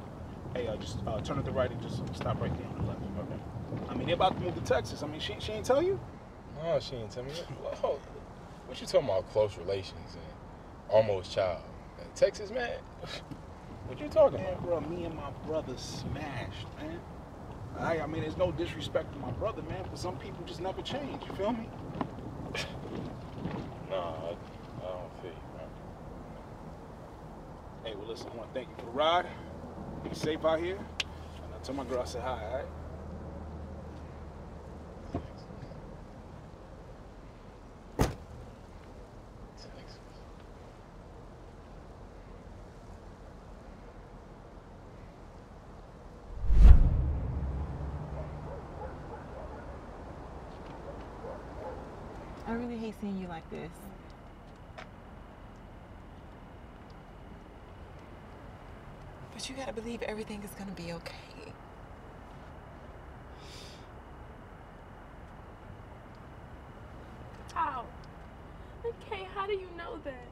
Hey, just turn to the right and just stop right there on the left. Okay. I mean, they're about to move to Texas. I mean, she ain't tell you? No, she ain't tell me. What you talking about close relations and almost child? Man, Texas, man? What you talking about? Bro, me and my brother smashed, man. I mean, there's no disrespect to my brother, man, but some people just never change. You feel me? Nah, I don't feel you, man. Hey, well, listen, I want to thank you for the ride. Be safe out here. And I told my girl I said hi, all right? I really hate seeing you like this. But you gotta believe everything is gonna be okay. Ow. Okay, how do you know that?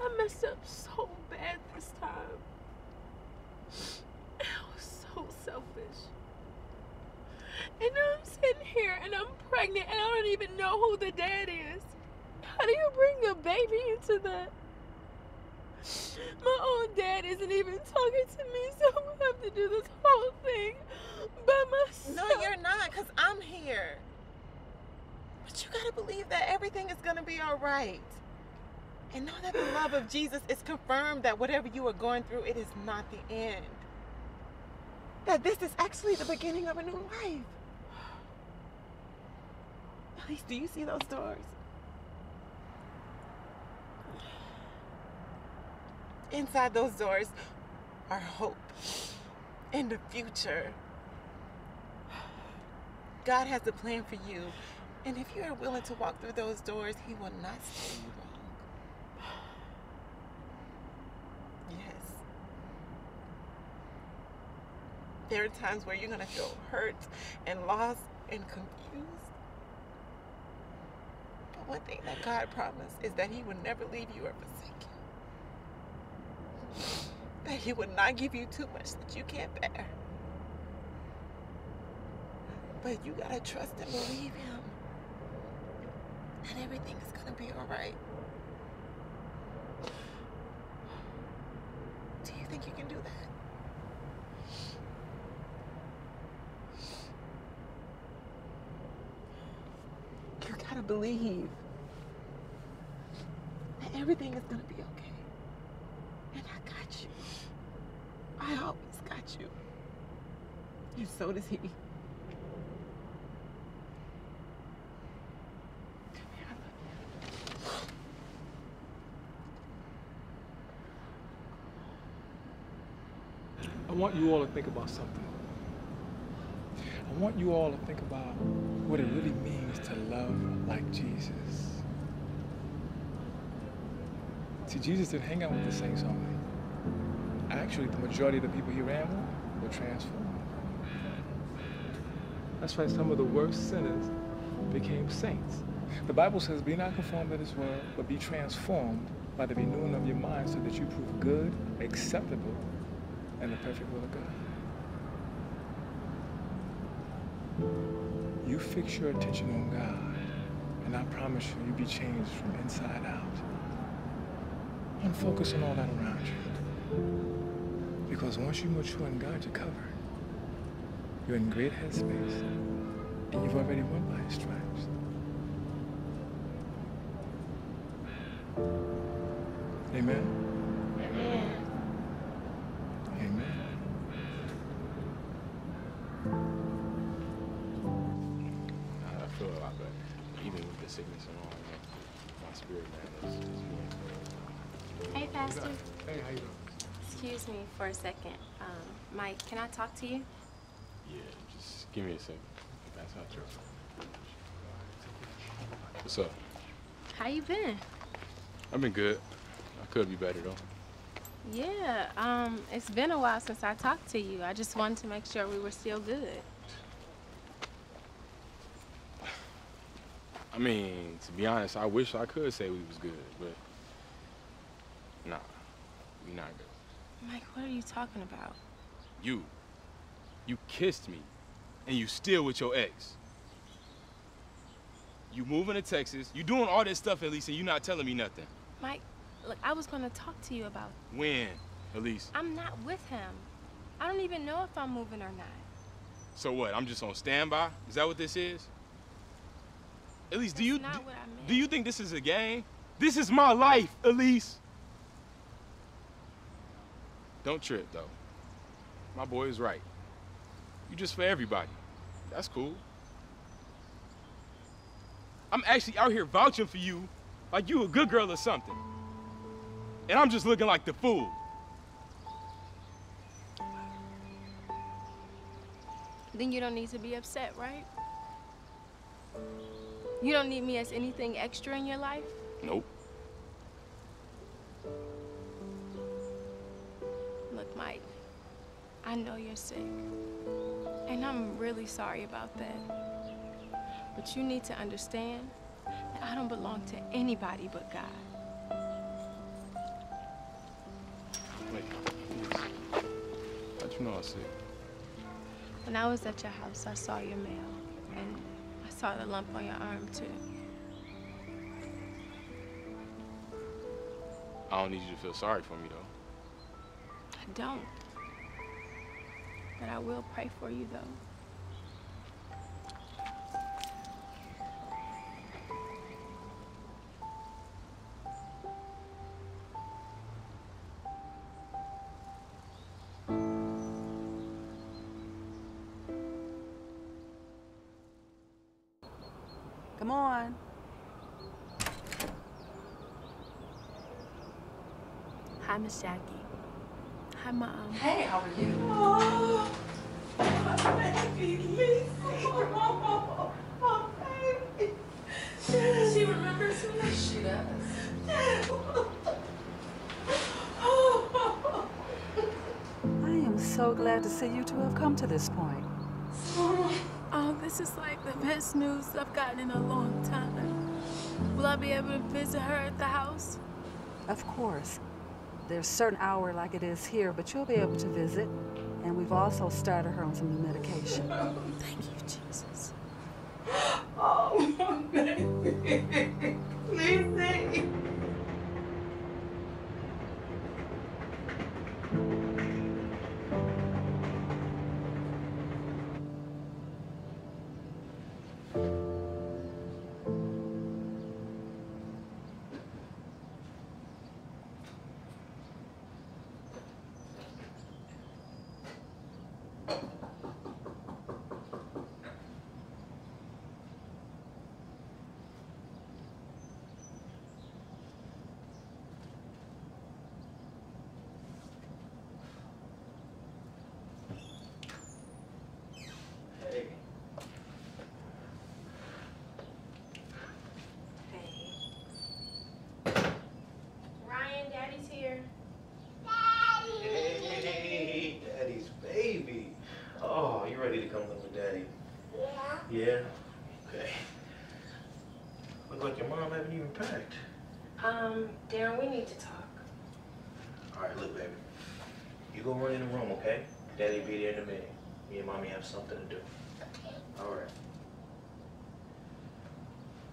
I messed up so bad this time. I was so selfish. And now I'm sitting here and I'm pregnant and I don't even know who the dad is. How do you bring a baby into that? My own dad isn't even talking to me, so I'm gonna have to do this whole thing by myself. No, you're not, because I'm here. But you gotta believe that everything is gonna be all right. And know that the love of Jesus is confirmed that whatever you are going through, it is not the end. That this is actually the beginning of a new life. At least, do you see those doors? Inside those doors are hope and the future. God has a plan for you, and if you are willing to walk through those doors, He will not steer you wrong. Yes. There are times where you're going to feel hurt and lost and confused. One thing that God promised is that He would never leave you or forsake you. That He would not give you too much that you can't bear. But you gotta trust and believe Him. And everything is gonna be alright. Do you think you can do that? You gotta believe that everything is gonna be okay. And I got you. I always got you. And so does He. Come here, I love you. I want you all to think about something. I want you all to think about what it really means to love like Jesus. See, Jesus didn't hang out with the saints only. Actually, the majority of the people He ran with were transformed. That's why some of the worst sinners became saints. The Bible says, "Be not conformed to this world, but be transformed by the renewing of your mind so that you prove good, acceptable, and the perfect will of God." You fix your attention on God, and I promise you, you'll be changed from inside out. And focus on all that around you. Because once you mature in God, you're covered. You're in great headspace, and you've already won by His stripes. Amen? Amen. Sickness and all, my spirit, man, is feeling. Hey, Pastor. Hey, how you doing? Excuse me for a second. Mike, can I talk to you? Yeah, just give me a second. That's how I trust. What's up? How you been? I've been good. I could be better, though. Yeah, it's been a while since I talked to you. I just wanted to make sure we were still good. I mean, to be honest, I wish I could say we was good, but nah, we not good. Mike, what are you talking about? You kissed me, and you still with your ex. You moving to Texas, you doing all this stuff, Elise, and you not telling me nothing. Mike, look, I was gonna talk to you about it. When, Elise? I'm not with him. I don't even know if I'm moving or not. So what, I'm just on standby? Is that what this is? Elise, do you think this is a game? This is my life, Elise. Don't trip, though. My boy is right. You just for everybody. That's cool. I'm actually out here vouching for you like you a good girl or something. And I'm just looking like the fool. Then you don't need to be upset, right? You don't need me as anything extra in your life? Nope. Look, Mike, I know you're sick, and I'm really sorry about that. But you need to understand that I don't belong to anybody but God. Wait, how'd you know I was sick? When I was at your house, I saw your mail, and I saw the lump on your arm, too. I don't need you to feel sorry for me, though. I don't. But I will pray for you, though. Come on. Hi, Miss Jackie. Hi, Mom. Hey, how are you? Oh, my baby, Lisa. Oh, baby. She remembers me. She does. Oh. I am so glad to see you two have come to this point. Oh, this is like the best news I've gotten in a long time. Will I be able to visit her at the house? Of course. There's a certain hour like it is here, but you'll be able to visit. And we've also started her on some new medication. Thank you, Jesus. Oh, my baby. Listen. Darren, we need to talk. All right, look, baby. You go run in the room, okay? Daddy be there in a minute. Me and Mommy have something to do. Okay. All right.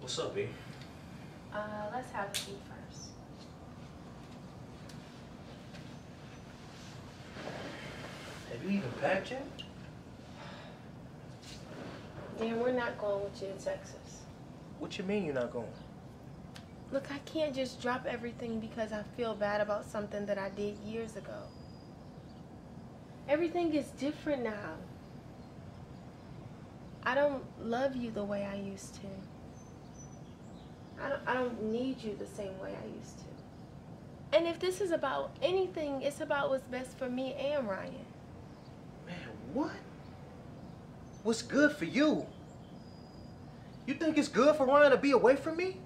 What's up, B? Let's have tea first. Have you even packed yet? Darren, we're not going with you to Texas. What you mean you're not going? Look, I can't just drop everything because I feel bad about something that I did years ago. Everything is different now. I don't love you the way I used to. I don't need you the same way I used to. And if this is about anything, it's about what's best for me and Ryan. Man, what? What's good for you? You think it's good for Ryan to be away from me?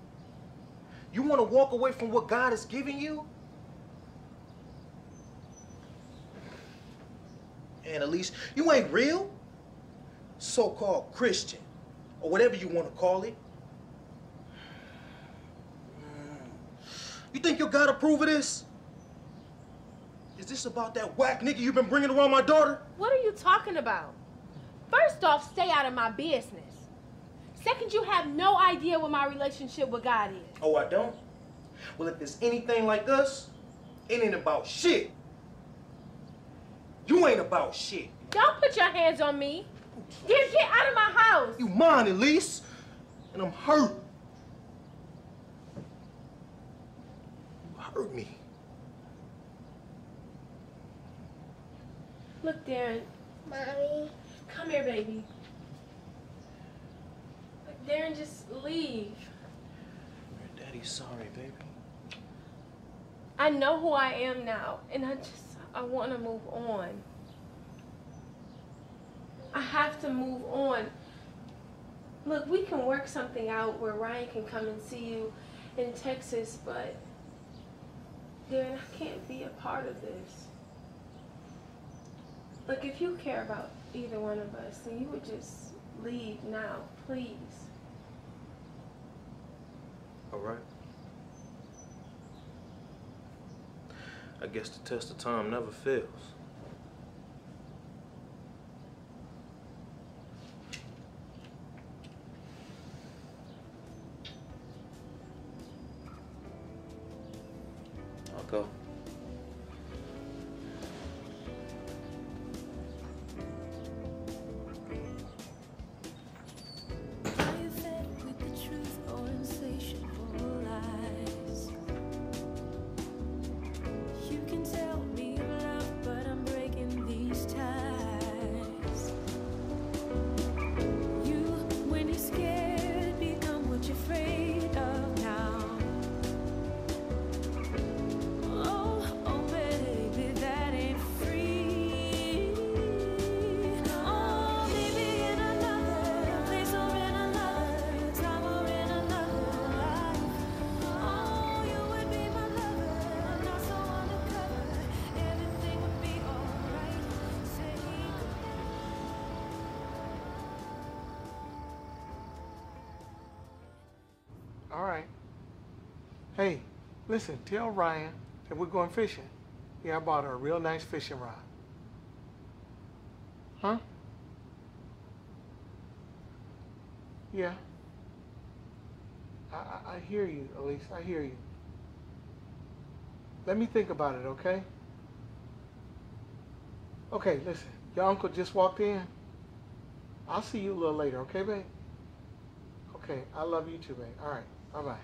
You want to walk away from what God has given you? And Elise, you ain't real. So-called Christian, or whatever you want to call it. You think your God approve of this? Is this about that whack nigga you've been bringing around my daughter? What are you talking about? First off, stay out of my business. Second, you have no idea what my relationship with God is. Oh, I don't? Well, if there's anything like us, it ain't about shit. You ain't about shit. Don't put your hands on me. Get out of my house. You mine, Elise, and I'm hurt. You hurt me. Look, Darren. Mommy. Come here, baby. Look, Darren, just leave. Daddy's sorry, baby. I know who I am now, and I want to move on. I have to move on. Look, we can work something out where Ryan can come and see you in Texas, but Darren, I can't be a part of this. Look, if you care about either one of us, then you would just leave now, please. All right. I guess the test of time never fails. I'll go. All right. Hey, listen, tell Ryan that we're going fishing. Yeah, I bought her a real nice fishing rod. Huh? Yeah. I hear you, Elise. I hear you. Let me think about it, okay? Okay, listen. Your uncle just walked in. I'll see you a little later, okay, babe? Okay, I love you too, babe. All right. Bye-bye.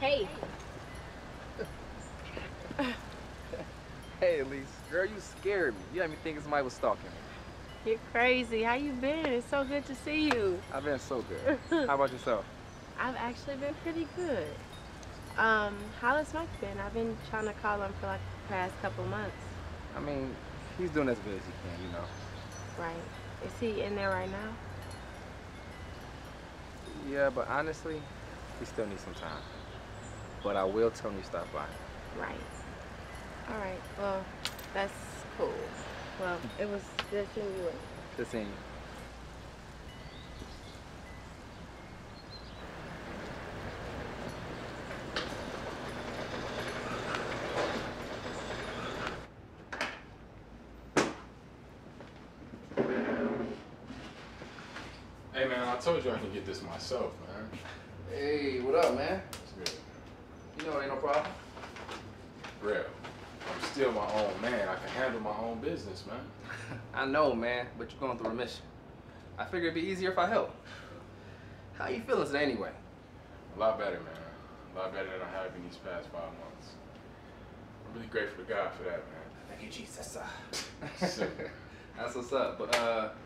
Hey. Hey, Elise. Girl, you scared me. You had me thinking somebody was stalking me. You're crazy. How you been? It's so good to see you. I've been so good. How about yourself? I've actually been pretty good. How has Mike been? I've been trying to call him for like the past couple months. I mean, he's doing as good as he can, you know. Right. Is he in there right now? Yeah, but honestly, he still needs some time. But I will tell him you stop by. Right. All right. Well, that's cool. Well, it was good seeing you. Good seeing you. Hey, man, I told you I can get this myself, man. Hey, what up, man? What's good? You know it ain't no problem. Real. I'm still my own man. I can handle my own business, man. I know, man, but you're going through a mission. I figured it'd be easier if I helped. How you feeling today anyway? A lot better, man. A lot better than I have in these past 5 months. I'm really grateful to God for that, man. Thank you, Jesus. That's what's up. But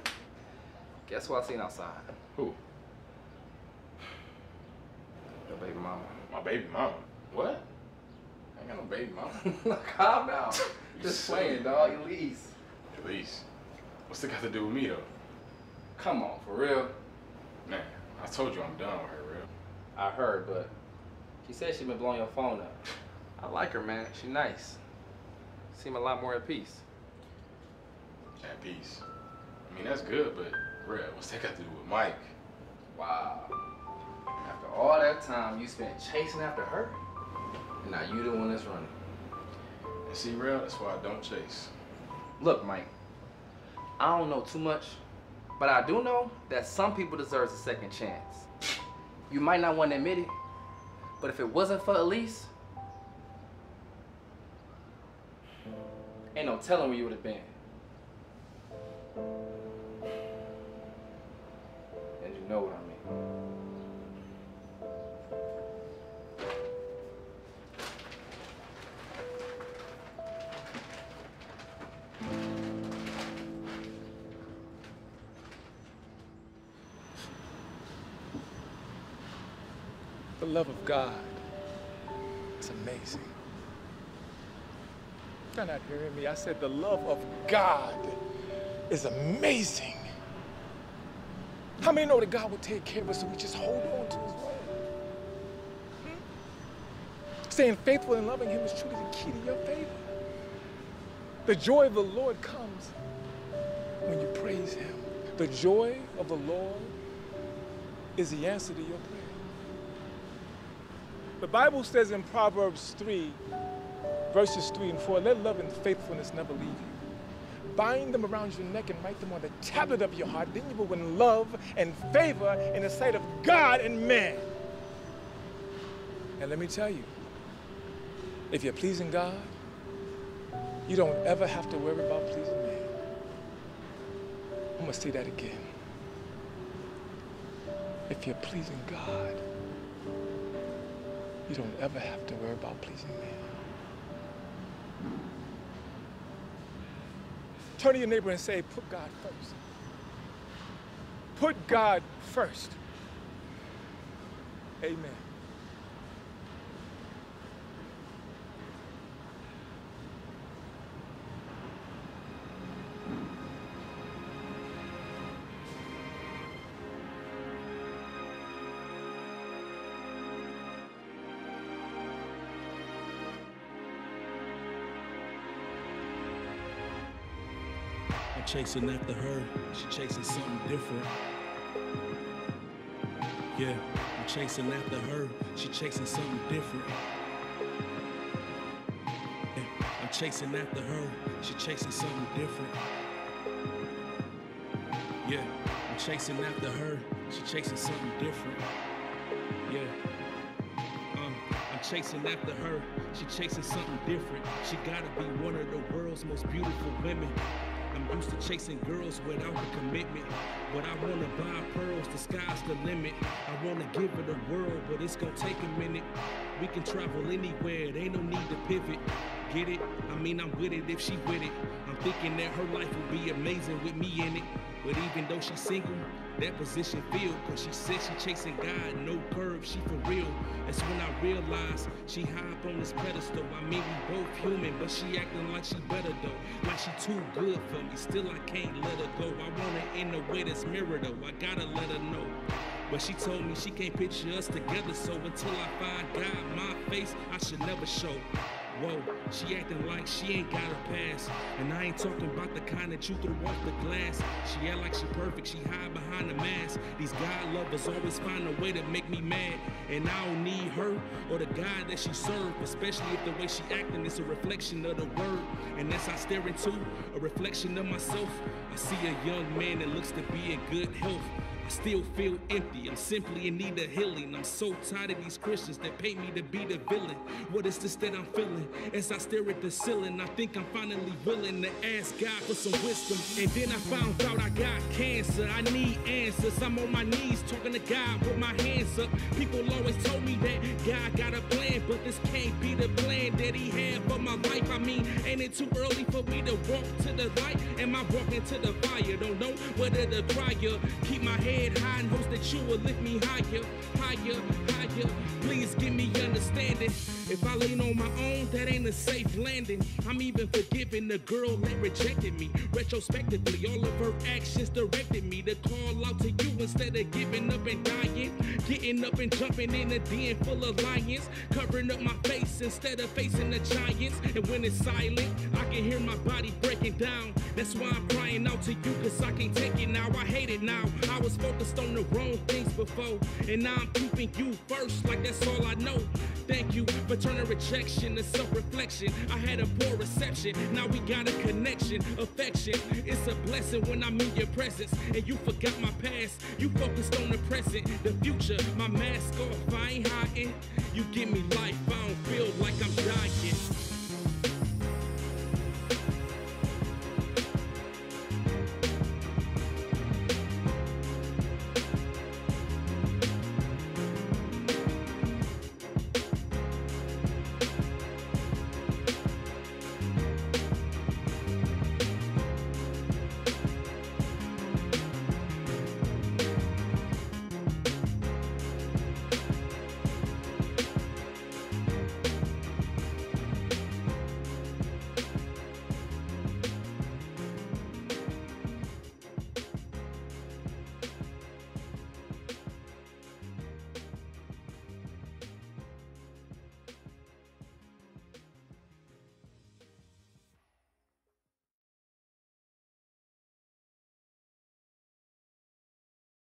guess who I seen outside? Who? Your baby mama. My baby mama? What? I ain't got no baby mama. Calm down. Just playing, dog. Elise. Elise? What's it got to do with me, though? Come on, for real? Man, I told you I'm done with her, real. I heard, but she said she been blowing your phone up. I like her, man. She nice. Seem a lot more at peace. At peace? I mean, that's good, but real, what's that got to do with Mike? Wow. After all that time you spent chasing after her, and now you the one that's running. And see, real, that's why I don't chase. Look, Mike, I don't know too much, but I do know that some people deserve a second chance. You might not want to admit it, but if it wasn't for Elise, ain't no telling where you would have been. And you know what I mean. The love of God, it's amazing. You're not hearing me. I said the love of God is amazing. How many know that God will take care of us if we just hold on to his word? Staying faithful and loving him is truly the key to your favor. The joy of the Lord comes when you praise him. The joy of the Lord is the answer to your prayer. The Bible says in Proverbs 3, Verses 3 and 4, let love and faithfulness never leave you. Bind them around your neck and write them on the tablet of your heart. Then you will win love and favor in the sight of God and man. And let me tell you, if you're pleasing God, you don't ever have to worry about pleasing man. I'm going to say that again. If you're pleasing God, you don't ever have to worry about pleasing man. Turn to your neighbor and say, put God first. Put God first. Amen. Chasing after her, she chasing something different. Yeah, I'm chasing after her, she chasing something different. Yeah, I'm chasing after her, she chasing something different. Yeah, I'm chasing after her, she chasing something different. Yeah. Chasing after her, she chasing something different. She gotta be one of the world's most beautiful women. I'm used to chasing girls without a commitment, but I wanna buy pearls, the sky's the limit. I wanna give her the world, but it's gonna take a minute. We can travel anywhere, it ain't no need to pivot. Get it? I mean, I'm with it if she with it. I'm thinking that her life will be amazing with me in it. But even though she's single, that position filled, cause she said she chasing God, no curve, she for real. That's when I realized she high up on this pedestal. I mean, we both human, but she acting like she better though. Like she too good for me, still I can't let her go. I want her in a way that's mirror though, I gotta let her know. But she told me she can't picture us together, so until I find God, my face, I should never show. Whoa, she acting like she ain't got her past. And I ain't talking about the kind that you threw off the glass. She act like she perfect, she hide behind the mask. These God lovers always find a way to make me mad. And I don't need her or the God that she served, especially if the way she acting is a reflection of the word. And as I stare into a reflection of myself, I see a young man that looks to be in good health. I still feel empty. I'm simply in need of healing. I'm so tired of these Christians that paint me to be the villain. What is this that I'm feeling? As I stare at the ceiling, I think I'm finally willing to ask God for some wisdom. And then I found out I got cancer. I need answers. I'm on my knees talking to God with my hands up. People always told me that God got a plan, but this can't be the plan that he had for my life. I mean, ain't it too early for me to walk to the light? Am I walking to the fire? Don't know whether to cry or keep my head high and hope that you will lift me higher, higher, higher. Please give me understanding. If I lean on my own, that ain't a safe landing. I'm even forgiving the girl that rejected me. Retrospectively, all of her actions directed me to call out to you instead of giving up and dying. Getting up and jumping in a den full of lions. Covering up my face instead of facing the giants. And when it's silent, I can hear my body breaking down. That's why I'm crying out to you, cause I can't take it now. I hate it now. I was focused on the wrong things before, and now I'm keeping you first like that's all I know. Thank you for turning rejection to self-reflection. I had a poor reception, now we got a connection, affection. It's a blessing when I'm in your presence, and you forgot my past. You focused on the present, the future. My mask off, I ain't hiding. You give me life, I don't feel like I'm